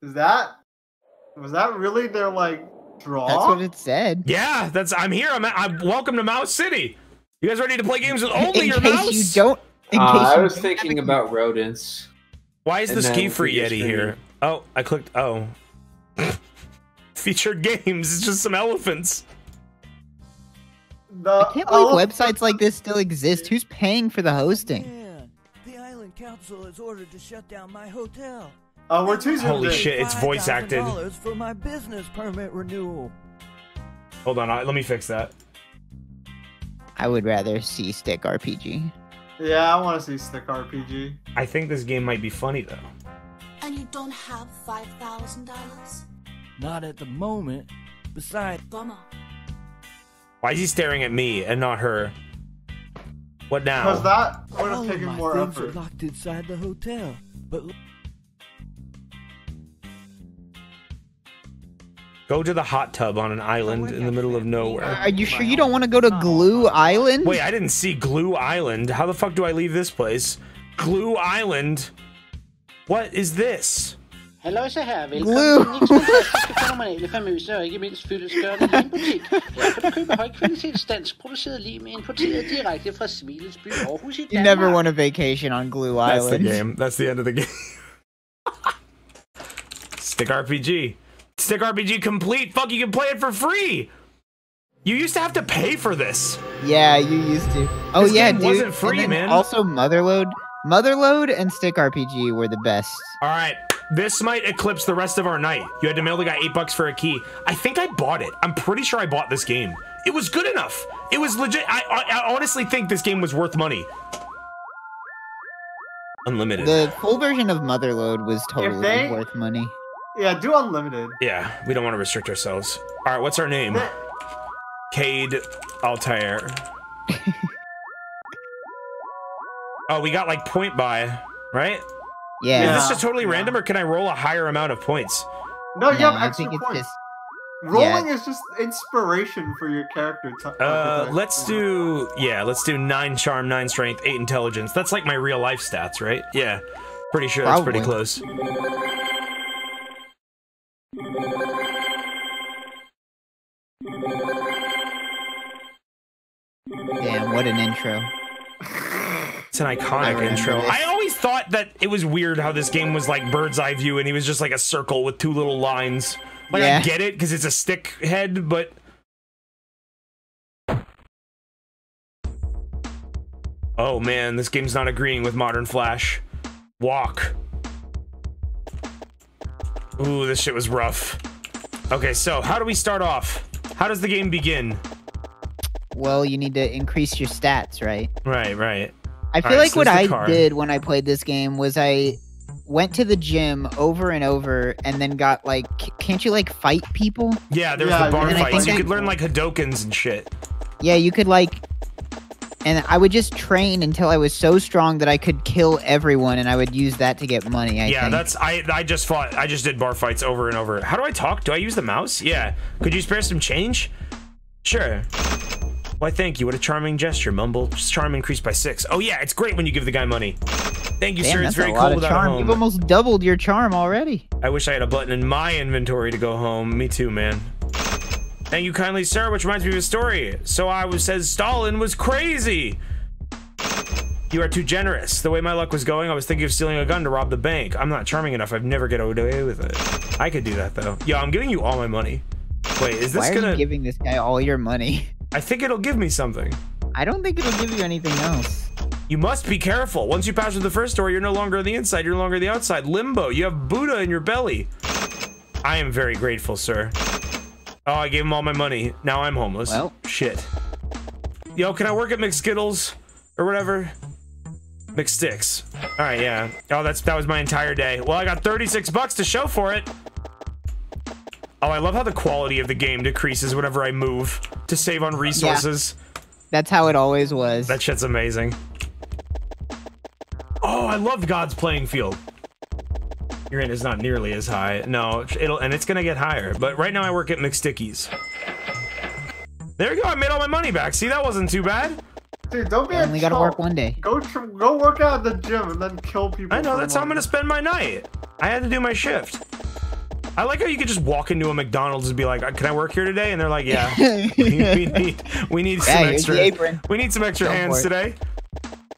Is that... Was that really their, like, draw? That's what it said. Yeah, that's... I'm here. I'm, I'm welcome to Mouse City. You guys ready to play games with only your mouse? In case you don't... In case uh, I was thinking about rodents. Why is the ski-free Yeti here? Oh, I clicked. Oh. Featured games. It's just some elephants. The I can't believe websites like this still exist. Who's paying for the hosting? Man, the island council has ordered to shut down my hotel. Oh, we're too Holy today. shit, it's voice acted. For my business permit renewal. Hold on, let me fix that. I would rather see Stick R P G. Yeah, I want to see Stick R P G. I think this game might be funny, though. And you don't have five thousand dollars? Not at the moment. Besides... Bummer. Why is he staring at me and not her? What now? Because that would have taken more effort. All my things are locked inside the hotel, but... Go to the hot tub on an island in the middle of nowhere. Are you sure you don't want to go to Glue Island? Wait, I didn't see Glue Island. How the fuck do I leave this place? Glue Island? What is this? Hello, så her. Velkommen til Nixon. Det er fandme vist, og ikke mindst fyldestgørende i en butik. Her kan du købe højkvalitets dansk produceret lim importeret direkte fra Smilets by Aarhus i Danmark. You never want a vacation on Glue Island. That's the game. That's the end of the game. Stick R P G. Stick R P G complete. Fuck, you can play it for free. You used to have to pay for this. Yeah, you used to. Oh this yeah, game dude. Wasn't free, man. Also, Motherload, Motherload, and Stick R P G were the best. All right, this might eclipse the rest of our night. You had to mail the guy eight bucks for a key. I think I bought it. I'm pretty sure I bought this game. It was good enough. It was legit. I, I, I honestly think this game was worth money. Unlimited. The full version of Motherload was totally they... worth money. Yeah, do unlimited. Yeah, we don't want to restrict ourselves. All right, what's our name? Cade Altair. Oh, we got like point buy, right? Yeah. Is this just totally yeah. random, or can I roll a higher amount of points? No, you no, have extra points. Just, Rolling yeah. is just inspiration for your character. Uh, let's do yeah, let's do nine charm, nine strength, eight intelligence. That's like my real life stats, right? Yeah, pretty sure that's Probably. pretty close. Damn, what an intro. It's an iconic I intro. This. I always thought that it was weird how this game was like bird's eye view and he was just like a circle with two little lines. Like, yeah. I get it because it's a stick head, but... Oh man, this game's not agreeing with modern Flash. Walk. Ooh, this shit was rough. Okay, so how do we start off? How does the game begin? Well, you need to increase your stats, right? Right, right. I feel like what I did when I played this game was I went to the gym over and over and then got like, can't you like fight people? Yeah, there was the bar fights. You could learn like Hadokens and shit. Yeah, you could like... And I would just train until I was so strong that I could kill everyone, and I would use that to get money. I yeah, think. that's I. I just fought. I just did bar fights over and over. How do I talk? Do I use the mouse? Yeah. Could you spare some change? Sure. Why, thank you. What a charming gesture, Mumble. Charm increased by six. Oh yeah, it's great when you give the guy money. Thank you, Damn, sir. It's very cool without charm. Home. You've almost doubled your charm already. I wish I had a button in my inventory to go home. Me too, man. Thank you kindly, sir, which reminds me of a story. So I was says Stalin was crazy. You are too generous. The way my luck was going, I was thinking of stealing a gun to rob the bank. I'm not charming enough. I've never get away with it. I could do that, though. Yo, I'm giving you all my money. Wait, is this Why are gonna... you giving this guy all your money? I think it'll give me something. I don't think it'll give you anything else. You must be careful. Once you pass through the first door, you're no longer on the inside. You're no longer on the outside. Limbo. You have Buddha in your belly. I am very grateful, sir. Oh, I gave him all my money. Now I'm homeless. Well. Shit. Yo, can I work at McSkittles? Or whatever? McSticks. Alright, yeah. Oh, that's that was my entire day. Well, I got thirty-six bucks to show for it. Oh, I love how the quality of the game decreases whenever I move to save on resources. Yeah. That's how it always was. That shit's amazing. Oh, I love God's playing field. Your end is not nearly as high. No, it'll and it's gonna get higher. But right now I work at McStickies. There you go. I made all my money back. See, that wasn't too bad. Dude, don't be. I only gotta work one day. Go go work out at the gym and then kill people. I know that's how I'm gonna spend my night. I had to do my shift. I like how you could just walk into a McDonald's and be like, "Can I work here today?" And they're like, "Yeah, we need we need some yeah, extra we need some extra go hands today."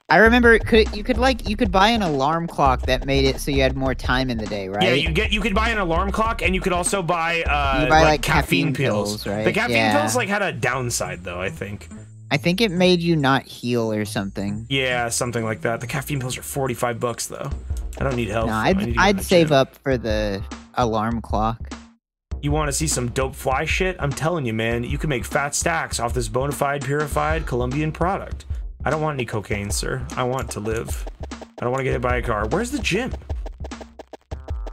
I remember it could you could like you could buy an alarm clock that made it so you had more time in the day, right? Yeah, you get you could buy an alarm clock, and you could also buy uh you buy, like, like caffeine, caffeine pills. pills right? The caffeine yeah. pills like had a downside though, I think. I think it made you not heal or something. Yeah, something like that. The caffeine pills are forty-five bucks though. I don't need health. No, I'd I'd, I'd save gym. up for the alarm clock. You want to see some dope fly shit? I'm telling you, man, you can make fat stacks off this bona fide purified Colombian product. I don't want any cocaine, sir. I want to live. I don't want to get hit by a car. Where's the gym?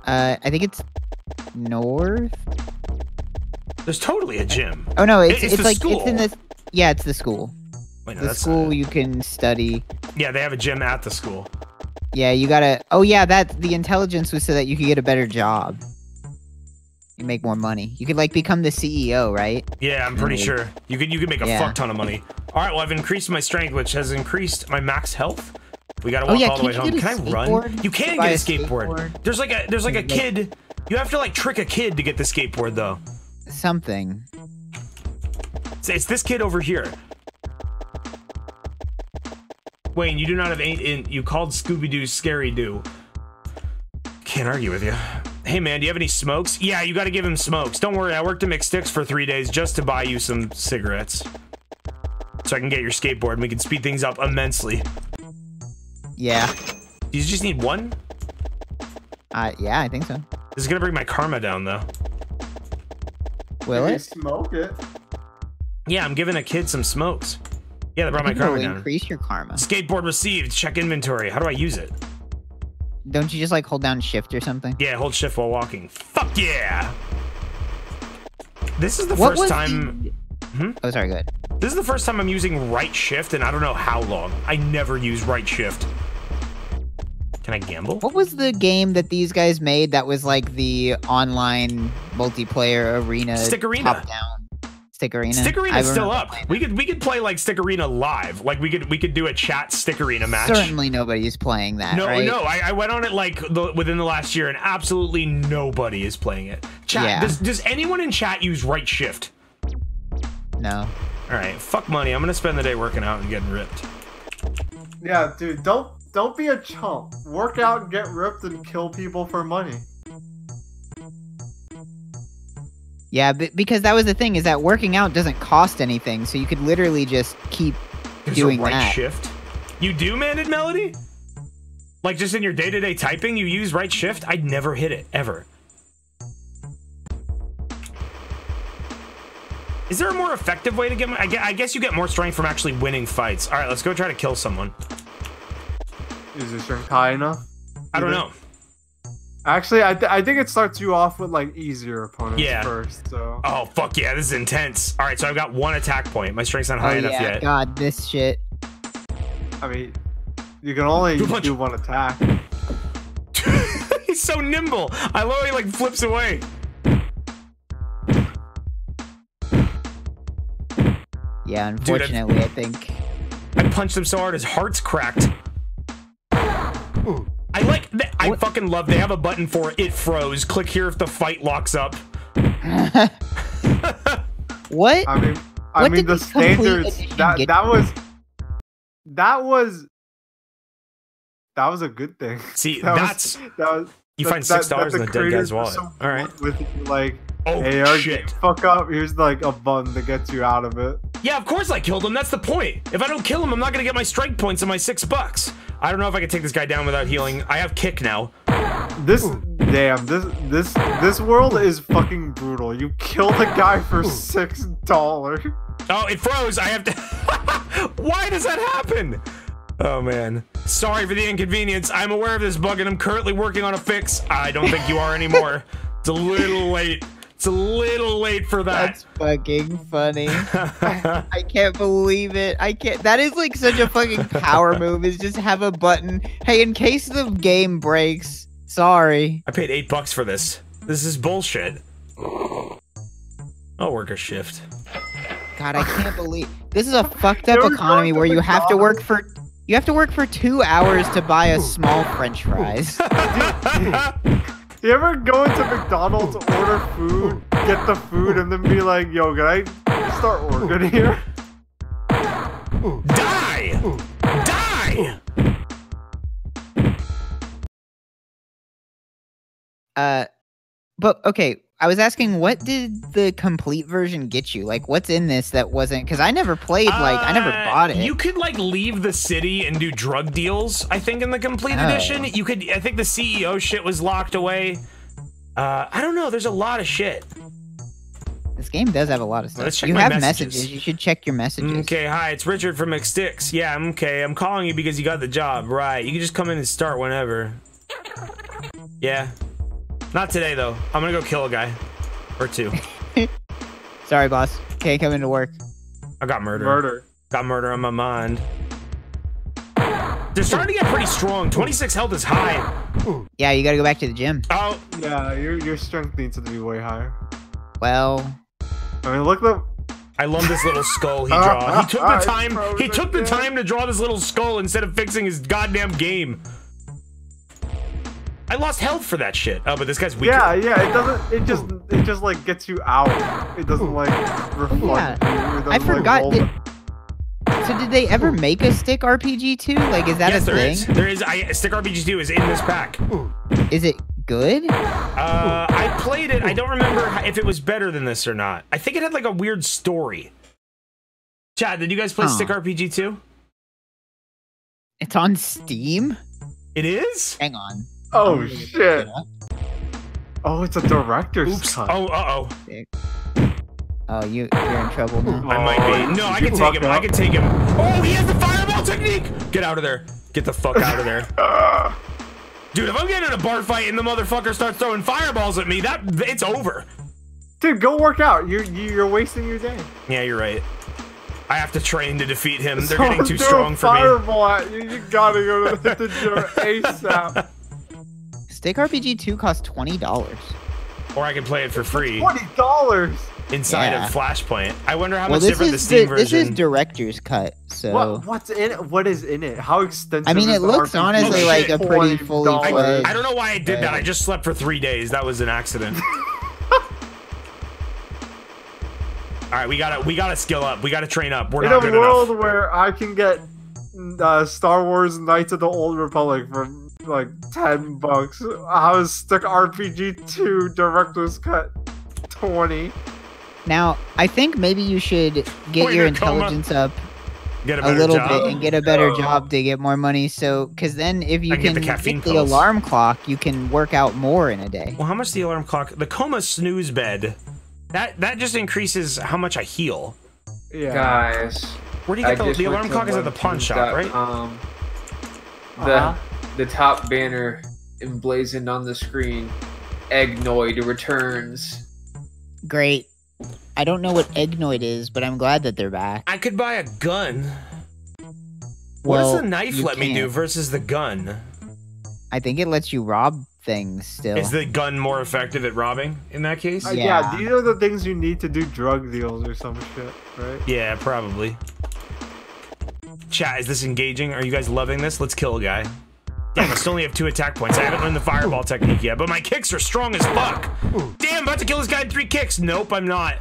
Uh, I think it's north. There's totally a gym. Oh no, it's, it, it's, it's like school. It's in this. Yeah, it's the school. Wait, no, the school a... you can study. Yeah, they have a gym at the school. Yeah, you gotta... Oh, yeah, that the intelligence was so that you could get a better job. You make more money. You could, like, become the C E O, right? Yeah, I'm pretty sure. You could, you could make a yeah. fuck ton of money. All right, well, I've increased my strength, which has increased my max health. We gotta walk oh, yeah, all the way home. Can I run? You can get a skateboard. skateboard. There's like a there's like a kid. You have to like trick a kid to get the skateboard though. Something. It's, it's this kid over here. Wayne, you do not have eight in. You called Scooby-Doo Scary Doo. Can't argue with you. Hey man, do you have any smokes? Yeah, you gotta give him smokes. Don't worry, I worked at McSticks for three days just to buy you some cigarettes, so I can get your skateboard and we can speed things up immensely. Yeah. Do you just need one? Uh, yeah, I think so. This is gonna bring my karma down, though. Will it? Smoke it. Yeah, I'm giving a kid some smokes. Yeah, that brought my karma down. Increase your karma. Skateboard received. Check inventory. How do I use it? Don't you just like hold down shift or something? Yeah, hold shift while walking. Fuck yeah! This is the what first time. The... Hmm? Oh, sorry. Go ahead. This is the first time I'm using right shift, and I don't know how long. I never use right shift. Can I gamble? What was the game that these guys made that was like the online multiplayer arena? Stick Arena. Top down. Stick Arena. Stick Arena's still up. We could we could play like Stick Arena live. Like we could we could do a chat Stick Arena match. Certainly nobody's playing that. No, right? no. I, I went on it like the, within the last year, and absolutely nobody is playing it. Chat. Yeah. Does does anyone in chat use right shift? No. All right. Fuck money. I'm gonna spend the day working out and getting ripped. Yeah, dude. Don't. Don't be a chump. Work out and get ripped and kill people for money. Yeah, but because that was the thing, is that working out doesn't cost anything, so you could literally just keep There's doing a right that. shift. You do, Manded Melody? Like just in your day-to-day typing, you use right shift? I'd never hit it, ever. Is there a more effective way to get... I guess you get more strength from actually winning fights. All right, let's go try to kill someone. Is your strength high enough? I don't know. Actually, I, th I think it starts you off with like easier opponents yeah. first. So. Oh fuck yeah, this is intense. All right, so I've got one attack point. My strength's not high oh, enough yeah, yet. God, this shit. I mean, you can only do, do one attack. He's so nimble. I love how he like flips away. Yeah, unfortunately, Dude, I think. I punched him so hard his heart's cracked. Ooh. I like that. I what? fucking love they have a button for it. It froze. Click here if the fight locks up. What? I mean, I what mean the standards that that was that was that was a good thing. See, that that's was, that was you that, find six dollars in the dead guy's wallet. So all right, with you, like oh hey, shit, fuck up. Here's like a button that gets you out of it. Yeah, of course I killed him. That's the point. If I don't kill him, I'm not gonna get my strike points and my six bucks. I don't know if I can take this guy down without healing. I have kick now. This, Ooh. damn, this, this, this world is fucking brutal. You killed the guy for six dollars. Oh, it froze. I have to. Why does that happen? Oh man. Sorry for the inconvenience. I'm aware of this bug and I'm currently working on a fix. I don't think you are anymore. It's a little late. It's a little late for that. That's fucking funny. I, I can't believe it. I can't. That is like such a fucking power move, is just have a button. Hey, in case the game breaks, sorry. I paid eight bucks for this. This is bullshit. I'll work a shift. God, I can't believe this is a fucked up economy where you have to work for you have to work for two hours to buy a small French fries. You ever go into McDonald's, order food, get the food, and then be like, yo, can I start working here? Die! Die! Uh, but, okay, I was asking, what did the complete version get you? Like, what's in this that wasn't... Because I never played, like, uh, I never bought it. You could, like, leave the city and do drug deals, I think, in the complete oh. edition. You could... I think the C E O shit was locked away. Uh, I don't know. There's a lot of shit. This game does have a lot of stuff. Let's check you my have messages. messages. You should check your messages. Okay, hi, it's Richard from McSticks. Yeah, I'm okay. I'm calling you because you got the job. Right. You can just come in and start whenever. Yeah. Not today, though. I'm gonna go kill a guy. Or two. Sorry, boss. Can't come into work. I got murder. Murder. Got murder on my mind. They're starting to get pretty strong. twenty-six health is high. Yeah, you gotta go back to the gym. Oh, yeah, your your strength needs to be way higher. Well, I mean, look at. I love this little skull he draw. Uh, he took uh, the time. Right, he took the time to draw this little skull instead of fixing his goddamn game. I lost health for that shit. Oh, but this guy's weak. Yeah, yeah. It doesn't. It just. It just like gets you out. It doesn't like reflect. Yeah. It doesn't, I forgot. Like, it, so did they ever make a Stick R P G two? Like, is that yes, a there thing? Is. There is. I, Stick R P G two is in this pack. Is it good? Uh, I played it. I don't remember if it was better than this or not. I think it had like a weird story. Chad, did you guys play huh. Stick R P G two? It's on Steam. It is? Hang on. Oh, oh shit. It oh, it's a director's Oops. cut. Oh, uh oh. Sick. Oh, you, you're in trouble now. I might be. No, I can take him. Up? I can take him. Oh, he has the fireball technique! Get out of there. Get the fuck out of there. Dude, if I'm getting in a bar fight and the motherfucker starts throwing fireballs at me, that it's over. Dude, go work out. You're, you're wasting your day. Yeah, you're right. I have to train to defeat him. They're so getting too strong for me. Fireball at you. You gotta go to the gym ASAP. Stick R P G two costs twenty dollars. Or I can play it for free. twenty dollars! Inside yeah. of Flashpoint. I wonder how well, much different the Steam the, version. This is director's cut, so what, what's in it? What is in it? How extensive? I mean, it looks R P G? honestly oh, like a pretty fully. I, I don't know why I did that. I just slept for three days. That was an accident. All right, we gotta we gotta skill up. We gotta train up. We're in not a good world enough. where I can get uh, Star Wars Knights of the Old Republic for like ten bucks. How is Stick R P G two director's cut twenty? Now, I think maybe you should get Wait, your intelligence up get a, a little job. bit and get a better oh. job to get more money. So, because then if you I can get the, caffeine get the alarm clock, you can work out more in a day. Well, how much the alarm clock? The coma snooze bed. That that just increases how much I heal. Yeah. Guys. Where do you get I the, the alarm clock? Is at the pawn shop, right? Um, the, uh-huh. the top banner emblazoned on the screen, Egnoid returns. Great. I don't know what Egnoid is, but I'm glad that they're back. I could buy a gun. What well, does the knife let can. me do versus the gun? I think it lets you rob things still. Is the gun more effective at robbing in that case? Yeah, yeah these are the things you need to do drug deals or some shit, right? Yeah, probably. Chat, is this engaging? Are you guys loving this? Let's kill a guy. Damn, I still only have two attack points. I haven't learned the fireball Ooh. technique yet, but my kicks are strong as fuck. Ooh. Damn, I'm about to kill this guy in three kicks. Nope, I'm not.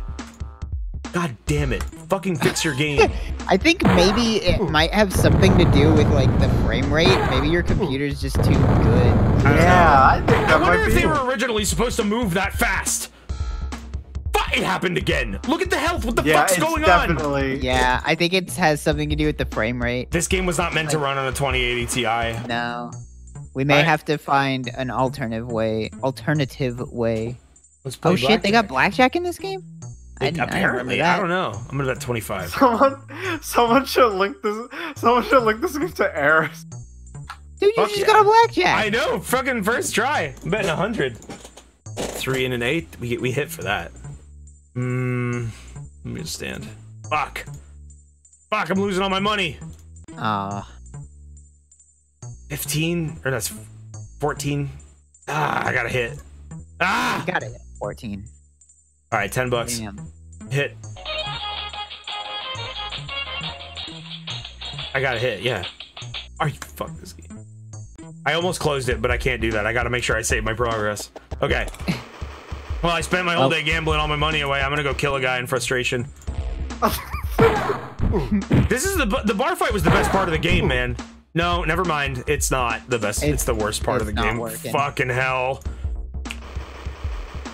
God damn it. Fucking fix your game. I think maybe it might have something to do with, like, the frame rate. Maybe your computer's just too good. I yeah, I think that I might wonder if be. they were originally supposed to move that fast. But it happened again. Look at the health. What the yeah, fuck's going definitely... on? Yeah, I think it has something to do with the frame rate. This game was not meant like, to run on a twenty eighty T I. No. We may right. have to find an alternative way. Alternative way. Let's play oh, shit. Jack. They got blackjack in this game? I Apparently, I, I don't know. I'm gonna bet twenty-five. Someone, someone should link this. Someone should link this game to Eris. Dude, you Fuck just yeah. got a blackjack. I know. Fucking first try. I'm betting a hundred. Three and an eighth. We we hit for that. Hmm. Let me stand. Fuck. Fuck. I'm losing all my money. Ah. Uh, Fifteen or that's fourteen. Ah, I got a hit. Ah. You got it. Fourteen. All right, ten bucks. Damn. Hit. I got a hit. Yeah. Are you fuck this game? I almost closed it, but I can't do that. I got to make sure I save my progress. Okay. Well, I spent my whole oh. day gambling all my money away. I'm gonna go kill a guy in frustration. This is the the bar fight was the best part of the game, man. No, never mind. It's not the best. It's, it's the worst part of the game. Working. Fucking hell.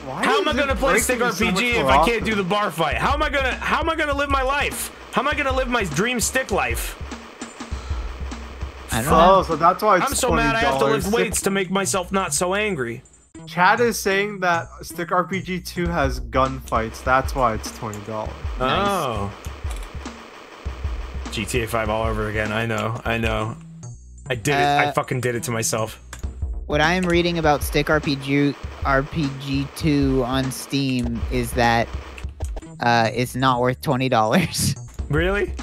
Why how am I gonna play Stick R P G so if I can't do the bar fight? How am I gonna how am I gonna live my life? How am I gonna live my dream stick life? I don't oh, know. So that's why it's I'm so mad I have to lift weights to make myself not so angry. Chad is saying that Stick R P G two has gunfights. That's why it's twenty dollars. Nice. Oh. G T A five all over again. I know. I know. I did uh, it. I fucking did it to myself. What I am reading about Stick R P G two on Steam is that uh, it's not worth twenty dollars. Really?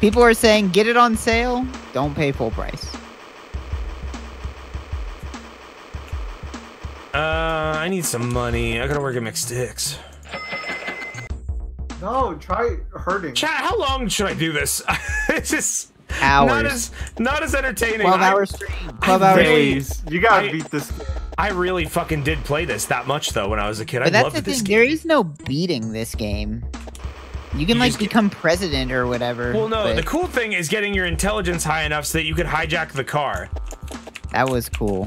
People are saying get it on sale, don't pay full price. Uh, I need some money. I gotta work at McSticks. No, try hurting. Chat, how long should I do this? It's just hours. Not as, not as entertaining. Twelve hours stream. Twelve hours. Really, you gotta I, beat this. I really fucking did play this that much though when I was a kid. But I that's loved the this thing. Game. There is no beating this game. You can you like become get... president or whatever. Well, no. But... the cool thing is getting your intelligence high enough so that you could hijack the car. That was cool.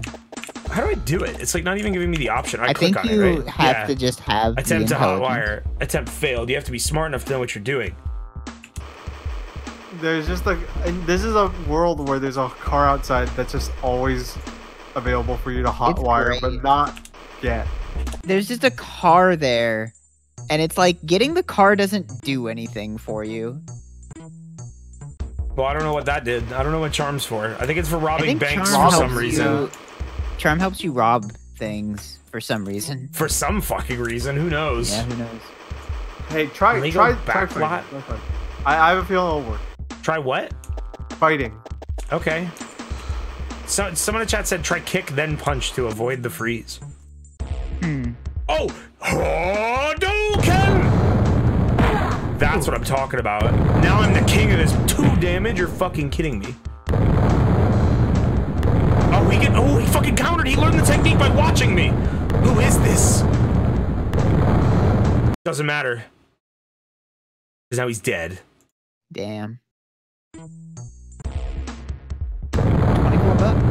How do I do it? It's like not even giving me the option. I, I click on it, right? I think you have yeah. to just have attempt to hotwire. Attempt failed. You have to be smart enough to know what you're doing. There's just like, this is a world where there's a car outside that's just always available for you to hotwire, but not yet. There's just a car there, and it's like getting the car doesn't do anything for you. Well, I don't know what that did. I don't know what charm's for. I think it's for robbing banks for some reason. Charm helps you rob things for some reason. For some fucking reason, who knows? Yeah, who knows? Hey, try Legal try back try lot. I, I have a feeling it'll work. Try what? Fighting. Okay. So someone in the chat said try kick then punch to avoid the freeze. Hmm. Oh, Hadouken! That's what I'm talking about. Now I'm the king of this. Two damage? You're fucking kidding me. Oh, he, get, oh, he fucking countered. He learned the technique by watching me. Who is this? Doesn't matter. Because now he's dead. Damn. twenty-four bucks.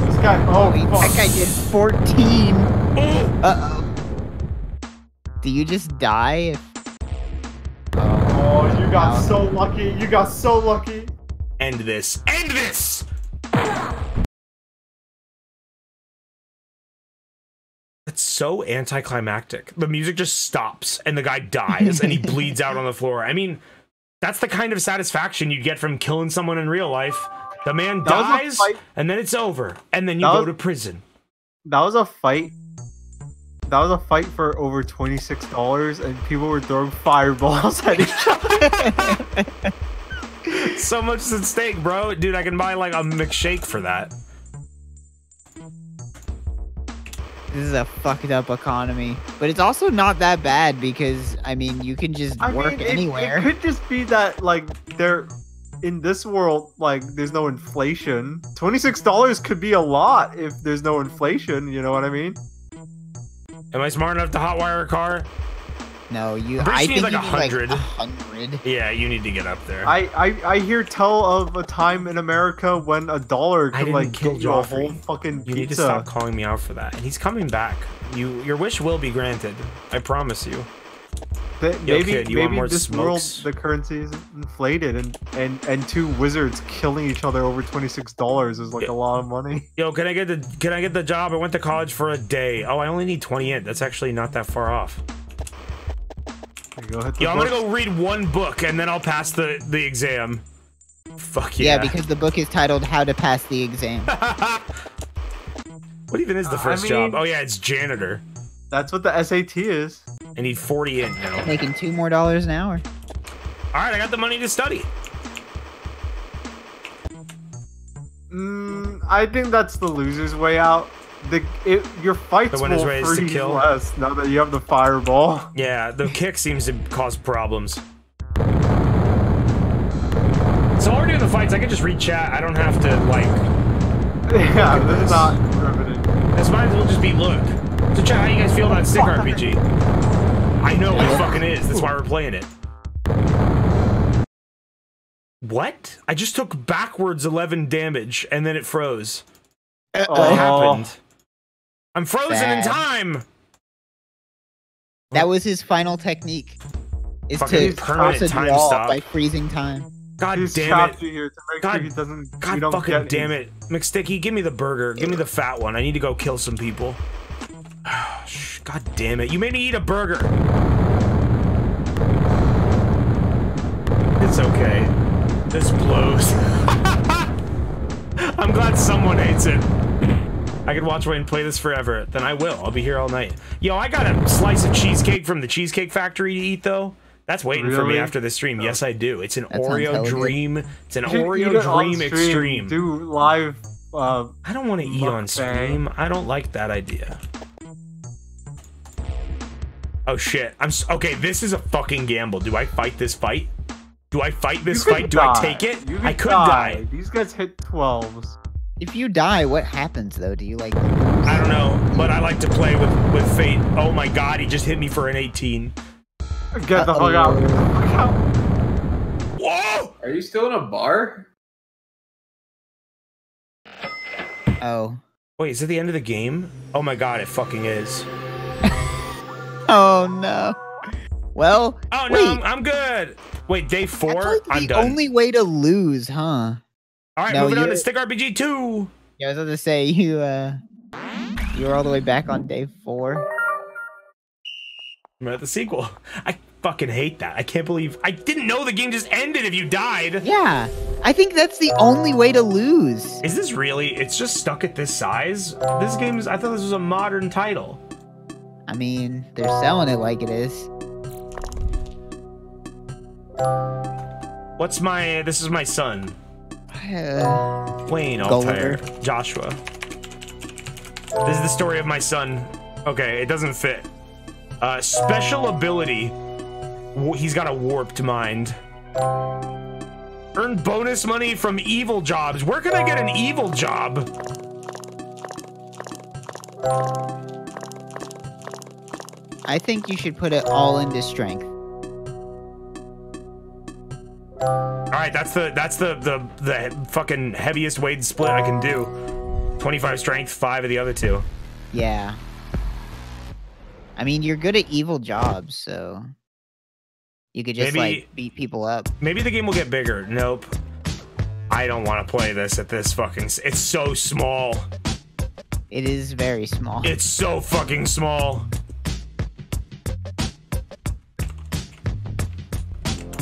This guy, oh, oh fuck. That guy did fourteen. Oh. Uh-oh. Do you just die if... Oh, you got so lucky. You got so lucky. End this. End this! That's so anticlimactic. The music just stops and the guy dies and he bleeds out on the floor. I mean, that's the kind of satisfaction you'd get from killing someone in real life. The man dies and then it's over. And then you go to prison. That was a fight. That was a fight for over twenty-six dollars, and people were throwing fireballs at each other. So much is at stake, bro. Dude, I can buy like a McShake for that. This is a fucked up economy. But it's also not that bad because, I mean, you can just I work mean, it, anywhere. It could just be that, like, they're in this world, like, there's no inflation. twenty-six dollars could be a lot if there's no inflation, you know what I mean? Am I smart enough to hotwire a car? No, you. Bruce I needs think like a hundred. Like yeah, you need to get up there. I, I I hear tell of a time in America when a dollar could like kill you a whole fucking pizza. You need to stop calling me out for that. And he's coming back. You your wish will be granted. I promise you. But Yo, maybe kid, you maybe want more this smokes? World the currency is inflated and and and two wizards killing each other over twenty-six dollars is like a lot of money. Yo, can I get the can I get the job? I went to college for a day. Oh, I only need twenty in. That's actually not that far off. Go Yo, books. I'm gonna go read one book and then I'll pass the the exam. Fuck yeah. Yeah, because the book is titled How to Pass the Exam. What even is the first uh, I mean, job? Oh yeah, it's janitor. That's what the S A T is. I need forty in now. Making two more dollars an hour. All right, I got the money to study. Mm, I think that's the loser's way out. The it, your fights the will raise to kill less now that you have the fireball. Yeah, the kick seems to cause problems. So while we're doing the fights, I can just read chat. I don't have to like. Yeah, this, this is not riveting. This might as well just be look. So chat, how do you guys feel about Stick R P G? I know it fucking is. That's why we're playing it. What? I just took backwards eleven damage and then it froze. Uh-oh. What happened? I'm frozen Bad. in time. That was his final technique. Is fucking to permanent time stop by freezing time. God He's damn it! Here to make God, sure he doesn't, God don't fucking get damn it, McSticky! Give me the burger. Give me the fat one. I need to go kill some people. God damn it! You made me eat a burger. It's okay. This blows. I'm glad someone hates it. I I could watch away and play this forever. Then I will. I'll be here all night. Yo, I got a slice of cheesecake from the Cheesecake Factory to eat, though. That's waiting really? for me after the stream. No. Yes, I do. It's an that Oreo dream. It's an you Oreo it dream stream. extreme. Do live. Uh, I don't want to eat on stream. I don't like that idea. Oh shit! I'm s okay. This is a fucking gamble. Do I fight this fight? Do I fight this fight? Die. Do I take it? You I could die. die. These guys hit twelves. If you die, what happens though? Do you like? I don't know, but I like to play with with fate. Oh my god! He just hit me for an eighteen. Get the fuck out! Get the fuck out! Whoa! Are you still in a bar? Oh. Wait, is it the end of the game? Oh my god! It fucking is. Oh no. Well. Oh no, wait. I'm, I'm good. Wait, day four. That's like the I'm done. Only way to lose, huh? All right, no, moving on to Stick R P G two. Yeah, I was about to say you. Uh, you were all the way back on day four. At the sequel. I fucking hate that. I can't believe I didn't know the game just ended if you died. Yeah, I think that's the only way to lose. Is this really? It's just stuck at this size. This game is. I thought this was a modern title. I mean, they're selling it like it is. What's my? This is my son. Uh, Wayne, all tired. Joshua. This is the story of my son. Okay, it doesn't fit. Uh, special ability. He's got a warped mind. Earn bonus money from evil jobs. Where can I get an evil job? I think you should put it all into strength. All right, that's the that's the the the fucking heaviest weight split I can do. twenty-five strength, five of the other two. Yeah. I mean, you're good at evil jobs, so you could just maybe, like beat people up. Maybe the game will get bigger. Nope. I don't want to play this at this fucking. It's so small. It is very small. It's so fucking small.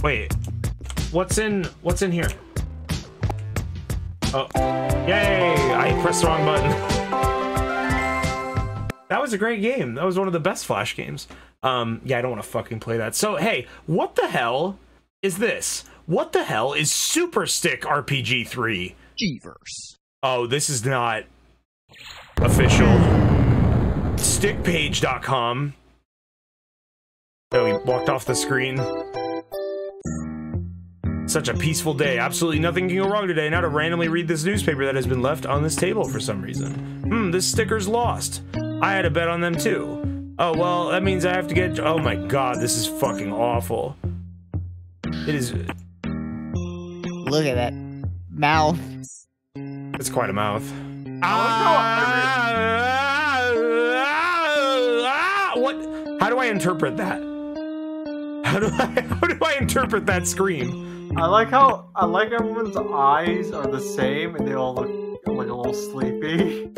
Wait, what's in what's in here? Oh, yay! I pressed the wrong button. That was a great game. That was one of the best Flash games. Um, yeah, I don't want to fucking play that. So, hey, what the hell is this? What the hell is Super Stick R P G three? G-verse. Oh, this is not official. Stickpage dot com. Oh, he walked off the screen. Such a peaceful day. Absolutely nothing can go wrong today. Now to randomly read this newspaper that has been left on this table for some reason. Hmm, this sticker's lost. I had a bet on them too. Oh, well, that means I have to get... Oh my god, this is fucking awful. It is... Look at that mouth. It's quite a mouth. Ah, ah, ah, ah, what? How do I interpret that? How do I, how do I interpret that scream? I like how I like everyone's eyes are the same and they all look like a little sleepy.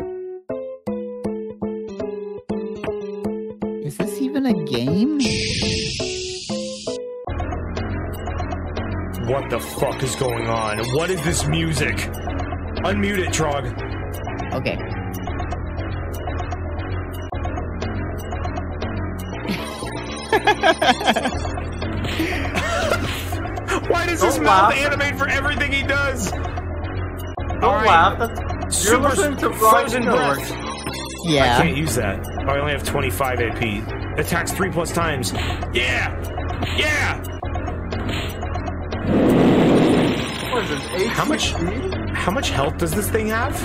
Is this even a game? What the fuck is going on? What is this music? Unmute it, Trog. Okay. Why does his mouth animate for everything he does? Don't All right. laugh. Super to Frozen Breath. Yeah. I can't use that. Oh, I only have twenty-five A P. Attacks three plus times. Yeah. Yeah. What is this, how much? How much health does this thing have?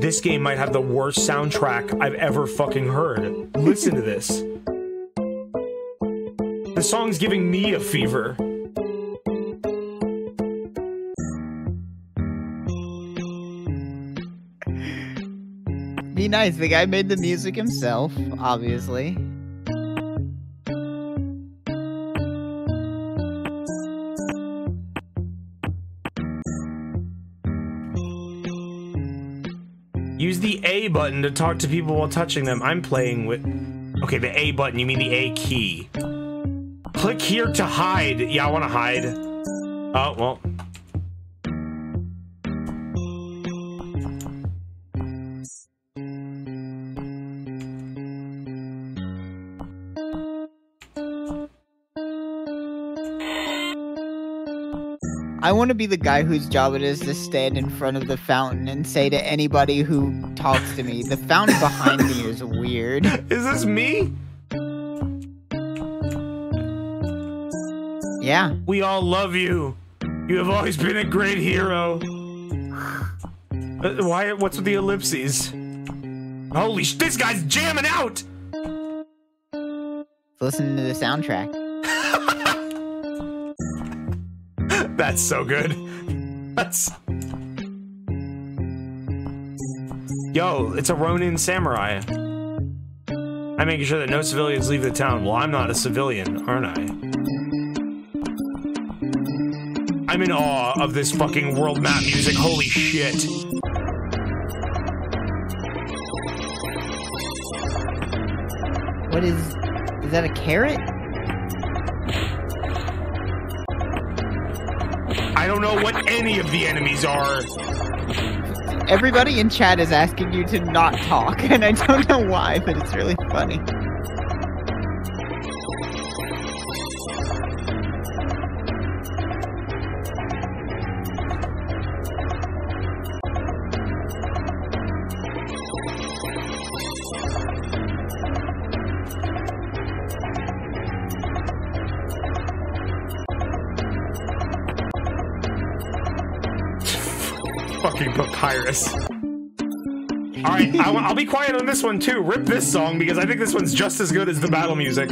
This game might have the worst soundtrack I've ever fucking heard. Listen to this. The song's giving me a fever. Be nice, the guy made the music himself, obviously. Use the A button to talk to people while touching them. I'm playing with... Okay, the A button. You mean the A key. Click here to hide. Yeah, I want to hide. Oh, well. I want to be the guy whose job it is to stand in front of the fountain and say to anybody who talks to me, the fountain behind me is weird. Is this me? Yeah. We all love you. You have always been a great hero. Why? What's with the ellipses? Holy sh! This guy's jamming out! Listen to the soundtrack. That's so good. That's... Yo, it's a Ronin samurai. I'm making sure that no civilians leave the town. Well, I'm not a civilian, aren't I? I'm in awe of this fucking world map music. Holy shit. What is... Is that a carrot? I don't know what any of the enemies are. Everybody in chat is asking you to not talk, and I don't know why, but it's really funny. Papyrus. Alright, I'll be quiet on this one too. Rip this song, because I think this one's just as good as the battle music.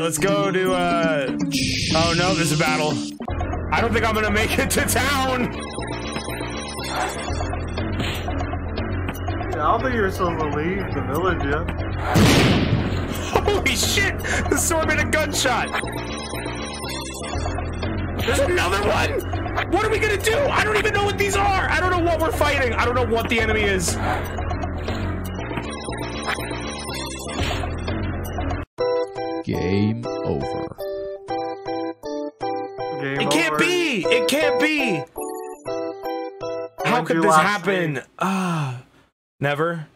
Let's go to, uh, oh no, there's a battle. I don't think I'm gonna make it to town. Yeah, I don't think you're supposed to leave the village yet. Holy shit, the sword made a gunshot. There's another one. What are we gonna do? I don't even know what these are. I don't know what we're fighting. I don't know what the enemy is. Game over. Game it can't over. be! It can't be! How when could this happen? Ah, uh, never.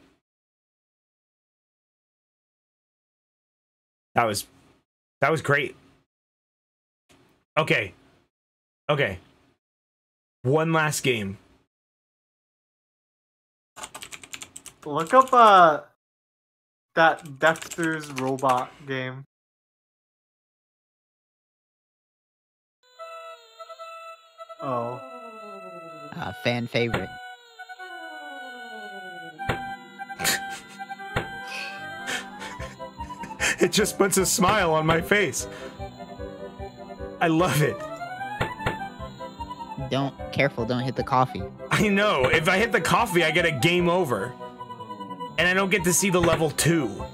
That was, that was great. Okay, okay. One last game. Look up uh that Dexter's robot game. Oh. Uh, fan favorite. It just puts a smile on my face. I love it. Don't, careful, don't hit the coffee. I know, if I hit the coffee, I get a game over. And I don't get to see the level two.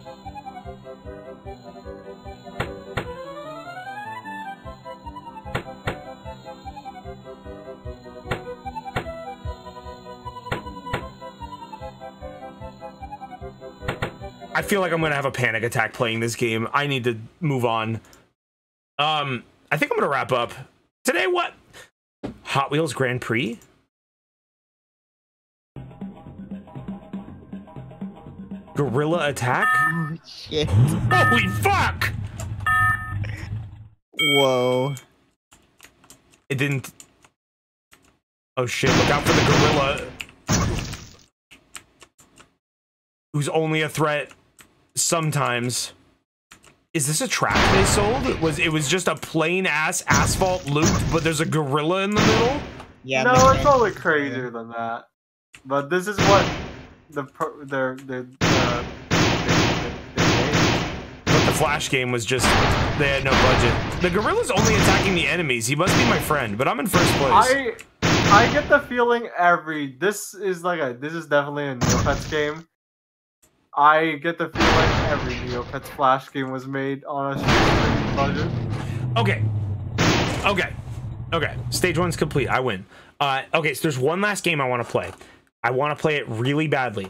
I feel like I'm gonna have a panic attack playing this game. I need to move on. Um, I think I'm gonna wrap up. Today what? Hot Wheels Grand Prix? Gorilla attack? Oh, shit. Holy fuck! Whoa. It didn't... Oh shit, look out for the gorilla. Who's only a threat... sometimes. Is this a trap they sold? It was, it was just a plain ass asphalt loop, but there's a gorilla in the middle? Yeah. No, man. It's probably crazier than that. But this is what the... Pro, their, their, their, their, their, their, their what the Flash game was just, they had no budget. The gorilla's only attacking the enemies. He must be my friend, but I'm in first place. I I get the feeling every, this is like a, this is definitely a Neopets game. I get the feeling every Neopets Flash game was made on a budget. Okay. Okay. Okay. Stage one's complete. I win. Uh, okay, so there's one last game I want to play. I want to play it really badly.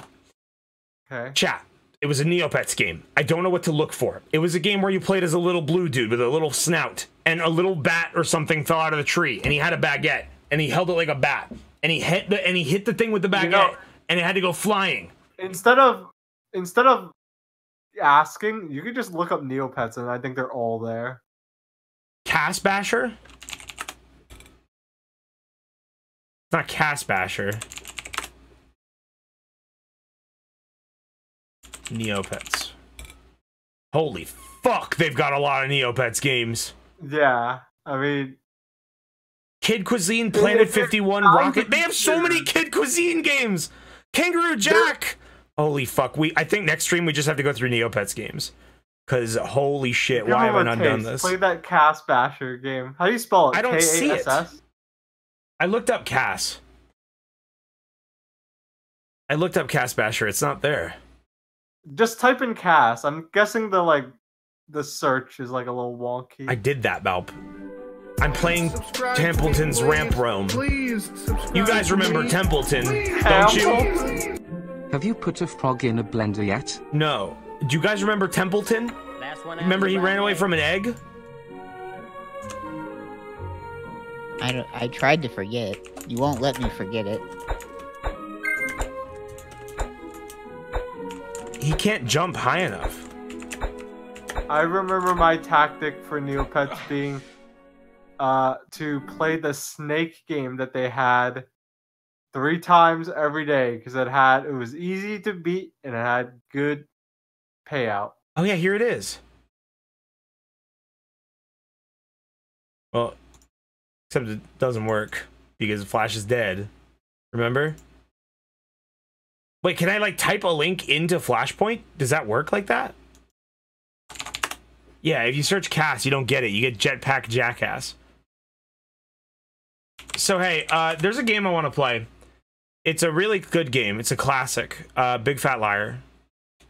Okay. Chat. It was a Neopets game. I don't know what to look for. It was a game where you played as a little blue dude with a little snout, and a little bat or something fell out of the tree, and he had a baguette, and he held it like a bat, and he hit the and he hit the thing with the baguette, you know, and it had to go flying. Instead of instead of asking, you could just look up Neopets, and I think they're all there. Cast Basher? It's not Cast Basher. Neopets. Holy fuck, they've got a lot of Neopets games. Yeah, I mean... Kid Cuisine, Planet fifty-one, Rocket... They have so many Kid Cuisine games! Kangaroo Jack! Holy fuck, we... I think next stream we just have to go through Neopets games. Because, holy shit, why haven't I done this? Play that Cass Basher game. How do you spell it? I don't see it. I looked up Cass. I looked up Cass Basher, it's not there. Just type in Cass. I'm guessing the like the search is like a little wonky. I did that, Balp. I'm playing Templeton's Ramp Roam. Please, you guys remember Templeton, don't you? Have you put a frog in a blender yet? No. Do you guys remember Templeton? Remember he ran away from an egg? I don't, I tried to forget. You won't let me forget it. He can't jump high enough. I remember my tactic for Neopets being uh, to play the snake game that they had three times every day because it had it was easy to beat and it had good payout. Oh yeah, here it is. Well, except it doesn't work because Flash is dead. Remember? Wait, can I like type a link into Flashpoint? Does that work like that? Yeah, if you search Cass, you don't get it. You get Jetpack Jackass. So hey, uh, there's a game I want to play. It's a really good game. It's a classic. Uh, Big Fat Liar,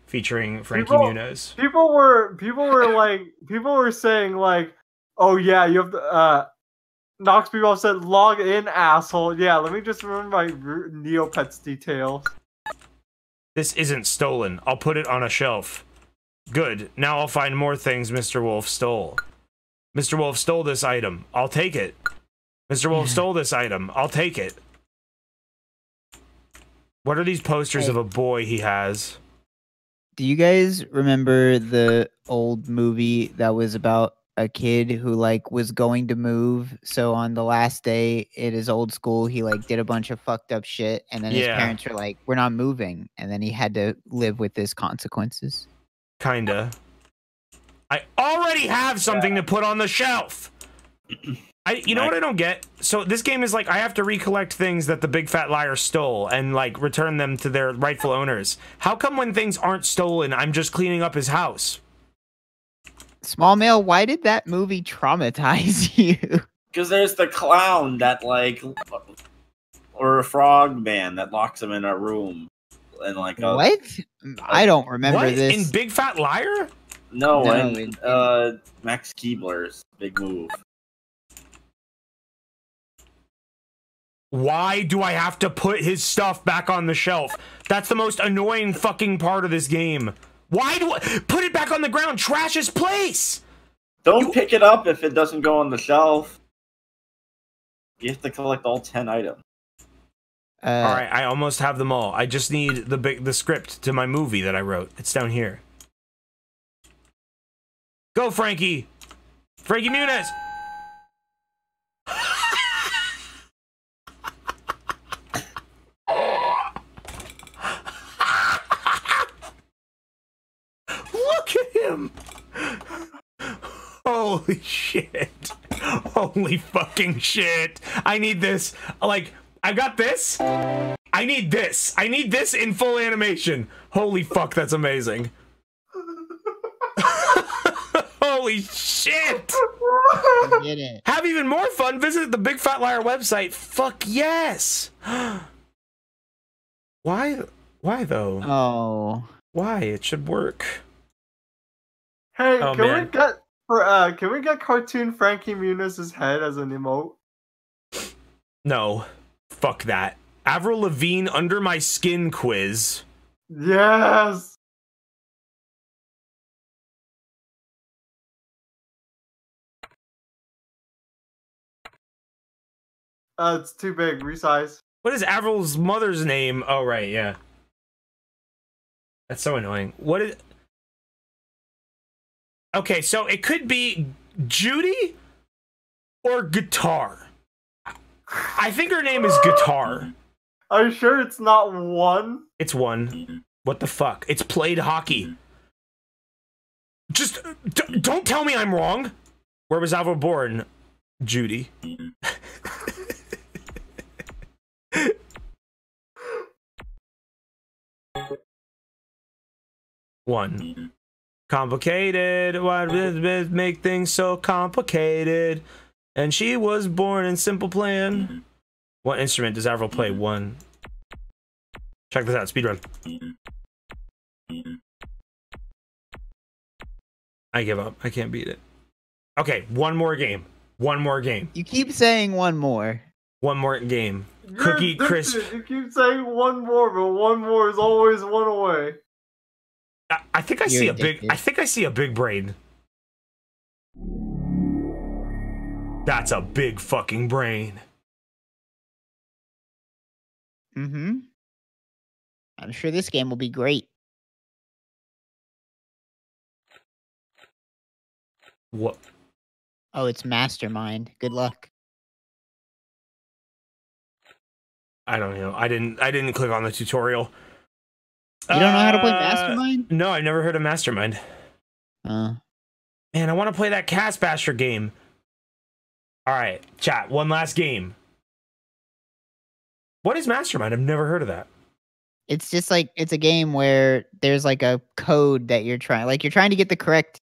featuring Frankie Muniz. People were people were like people were saying like, oh yeah, you have to. Uh, Nox people said log in, asshole. Yeah, let me just remember my Neopets details. This isn't stolen. I'll put it on a shelf. Good. Now I'll find more things Mister Wolf stole. Mister Wolf stole this item. I'll take it. Mister Wolf stole this item. I'll take it. What are these posters hey. of a boy he has? Do you guys remember the old movie that was about a kid who like was going to move, so on the last day at his old school he like did a bunch of fucked up shit, and then yeah. his parents were like, we're not moving, and then he had to live with his consequences? Kinda. I already have something yeah. to put on the shelf. I you know I, what I don't get? So this game is like, I have to recollect things that the Big Fat Liar stole and like return them to their rightful owners. How come when things aren't stolen I'm just cleaning up his house? Small Mail, why did that movie traumatize you? Because there's the clown that, like, or a frog man that locks him in a room. And, like, a, what? A, I don't remember what? this. In Big Fat Liar? No, no and in, uh, Max Keebler's Big Move. Why do I have to put his stuff back on the shelf? That's the most annoying fucking part of this game. Why do I put it back on the ground? Trash his place. Don't you... pick it up if it doesn't go on the shelf. You have to collect all ten items. Uh, all right, I almost have them all. I just need the big the script to my movie that I wrote. It's down here. Go, Frankie. Frankie Muniz. Holy shit. Holy fucking shit. I need this. Like, I got this. I need this. I need this in full animation. Holy fuck, that's amazing. Holy shit! I get it. Have even more fun. Visit the Big Fat Liar website. Fuck yes. Why? Why though? Oh. Why? It should work. Hey, oh, can man. we get uh, can we get cartoon Frankie Muniz's head as an emote? No. Fuck that. Avril Lavigne Under My Skin quiz. Yes. Uh, it's too big. Resize. What is Avril's mother's name? Oh, right. Yeah. That's so annoying. What is... Okay, so it could be Judy or Guitar. I think her name is Guitar. Are you sure it's not one? It's one. What the fuck? It's played hockey. Just d don't tell me I'm wrong. Where was Avril born? Judy. One. Complicated. Why did make things so complicated? And she was born in simple plan. What instrument does Avril play? One. Check this out. Speedrun. I give up. I can't beat it. Okay. One more game. One more game. You keep saying one more. One more game. You're Cookie addicted. Crisp. You keep saying one more, but one more is always one away. I, I think I You're see addicted. a big. I think I see a big brain. That's a big fucking brain. Mm-hmm. I'm sure this game will be great. What? Oh, it's Mastermind. Good luck. I don't know. I didn't. I didn't click on the tutorial. You don't uh, know how to play Mastermind? No, I've never heard of Mastermind. Uh. Man, I want to play that Cast Basher game. All right, chat. One last game. What is Mastermind? I've never heard of that. It's just like, it's a game where there's like a code that you're trying, like you're trying to get the correct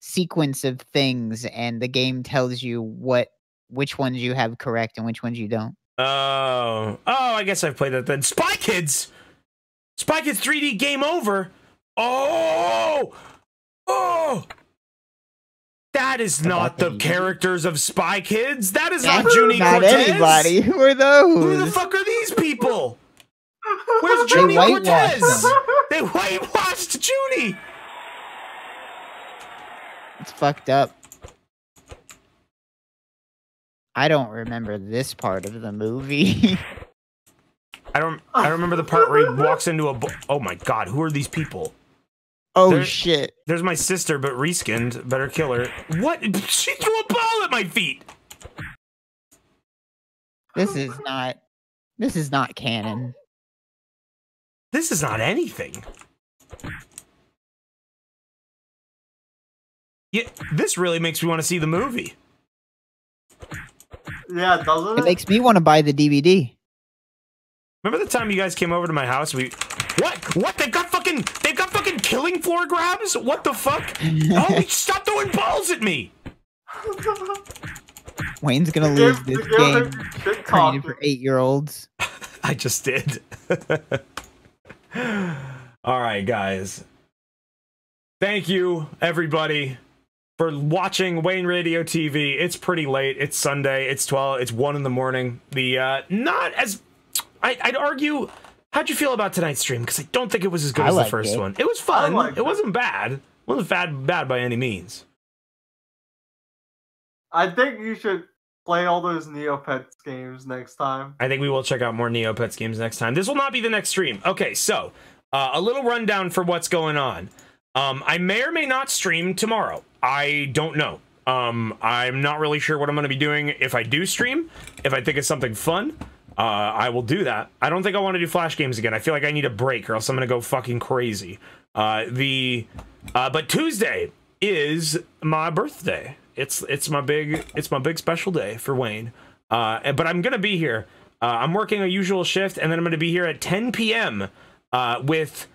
sequence of things, and the game tells you what, which ones you have correct and which ones you don't. Oh, oh, I guess I've played that then. Spy Kids! Spy Kids three D Game Over! Oh! Oh! That is not the characters of Spy Kids. That is not Juni Cortez. Anybody. Who are those? Who the fuck are these people? Where's Juni Cortez? Them. They whitewashed Juni. It's fucked up. I don't remember this part of the movie. I don't. I remember the part where he walks into a. Oh my god! Who are these people? Oh there's, shit. There's my sister, but reskinned. Better kill her. What? She threw a ball at my feet! This is not... This is not canon. This is not anything. Yeah, this really makes me want to see the movie. Yeah, doesn't it? It makes me want to buy the D V D. Remember the time you guys came over to my house? We... What? What? They've got fucking... They've got fucking killing floor grabs? What the fuck? Oh, stop throwing balls at me! Wayne's gonna lose this game. Created for eight-year-olds. I just did. Alright, guys. Thank you, everybody, for watching Wayne Radio T V. It's pretty late. It's Sunday. It's twelve. It's one in the morning. The, uh, not as... I, I'd argue... How'd you feel about tonight's stream? Because I don't think it was as good I as the first it. one. It was fun. It that. wasn't bad. It wasn't bad, bad by any means. I think you should play all those Neopets games next time. I think we will check out more Neopets games next time. This will not be the next stream. Okay, so uh, a little rundown for what's going on. Um, I may or may not stream tomorrow. I don't know. Um, I'm not really sure what I'm going to be doing if I do stream. If I think it's something fun. Uh, I will do that. I don't think I want to do flash games again. I feel like I need a break or else I'm going to go fucking crazy. Uh, the, uh, but Tuesday is my birthday. It's, it's my big, it's my big special day for Wayne. Uh, but I'm going to be here. Uh, I'm working a usual shift and then I'm going to be here at ten P M Uh, with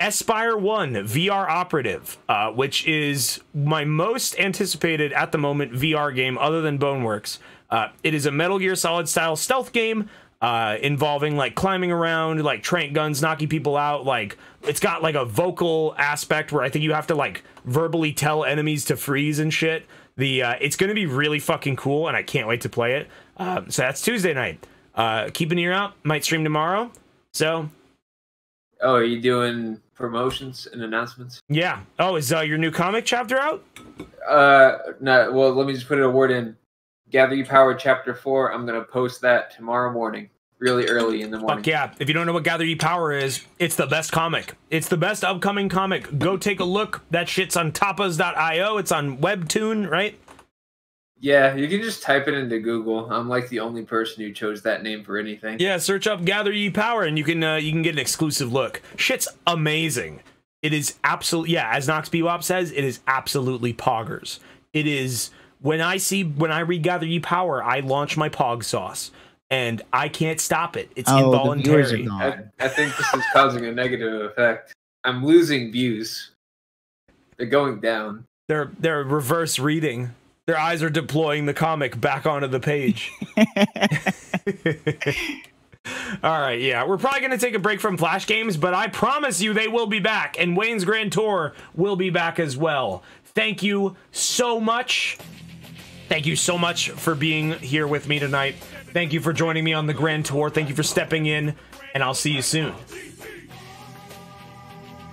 Espire one V R Operative, uh, which is my most anticipated at the moment V R game other than Boneworks. Uh, it is a Metal Gear Solid style stealth game uh, involving like climbing around, like tranq guns, knocking people out. Like it's got like a vocal aspect where I think you have to like verbally tell enemies to freeze and shit. The uh, it's going to be really fucking cool, and I can't wait to play it. Uh, so that's Tuesday night. Uh, keep an ear out. Might stream tomorrow. So. Oh, are you doing promotions and announcements? Yeah. Oh, is uh, your new comic chapter out? Uh, no. Well, let me just put a word in. Gather Ye Power Chapter Four. I'm gonna post that tomorrow morning, really early in the morning. Fuck yeah! If you don't know what Gather Ye Power is, it's the best comic. It's the best upcoming comic. Go take a look. That shit's on tapas dot i o. It's on Webtoon, right? Yeah, you can just type it into Google. I'm like the only person who chose that name for anything. Yeah, search up Gather Ye Power and you can uh, you can get an exclusive look. Shit's amazing. It is absolutely, yeah, as Nox Bebop says, it is absolutely poggers. It is, when I see, when I read Gather Ye Power, I launch my pog sauce. And I can't stop it. It's oh, involuntary. I, I think this is causing a negative effect. I'm losing views. They're going down. They're, they're reverse reading. Their eyes are deploying the comic back onto the page. All right, yeah. We're probably going to take a break from Flash Games, but I promise you they will be back, and Wayne's Grand Tour will be back as well. Thank you so much. Thank you so much for being here with me tonight. Thank you for joining me on the Grand Tour. Thank you for stepping in, and I'll see you soon.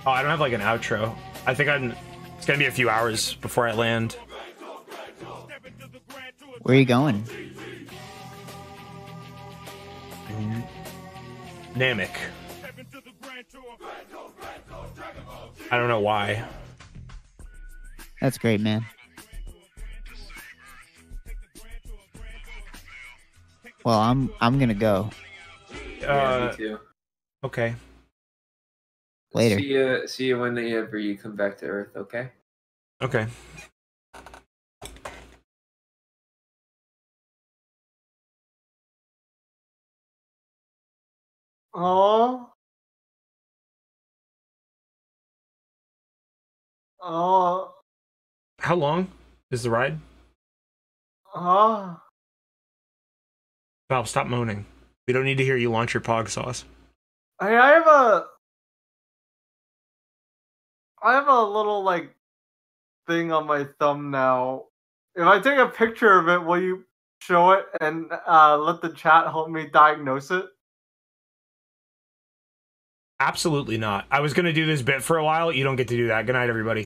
Oh, I don't have, like, an outro. I think I'm. It's going to be a few hours before I land. Where are you going? Namek. I don't know why. That's great, man. Well, I'm I'm gonna go. Yeah, uh, me too. Okay. Later. See you. See you whenever you come back to Earth. Okay. Okay. Oh. Oh. How long is the ride? Oh. Valve, stop moaning. We don't need to hear you launch your pog sauce. Hey, I have a. I have a little like thing on my thumb now. If I take a picture of it, will you show it and uh, let the chat help me diagnose it? Absolutely not. I was going to do this bit for a while. You don't get to do that. Good night, everybody.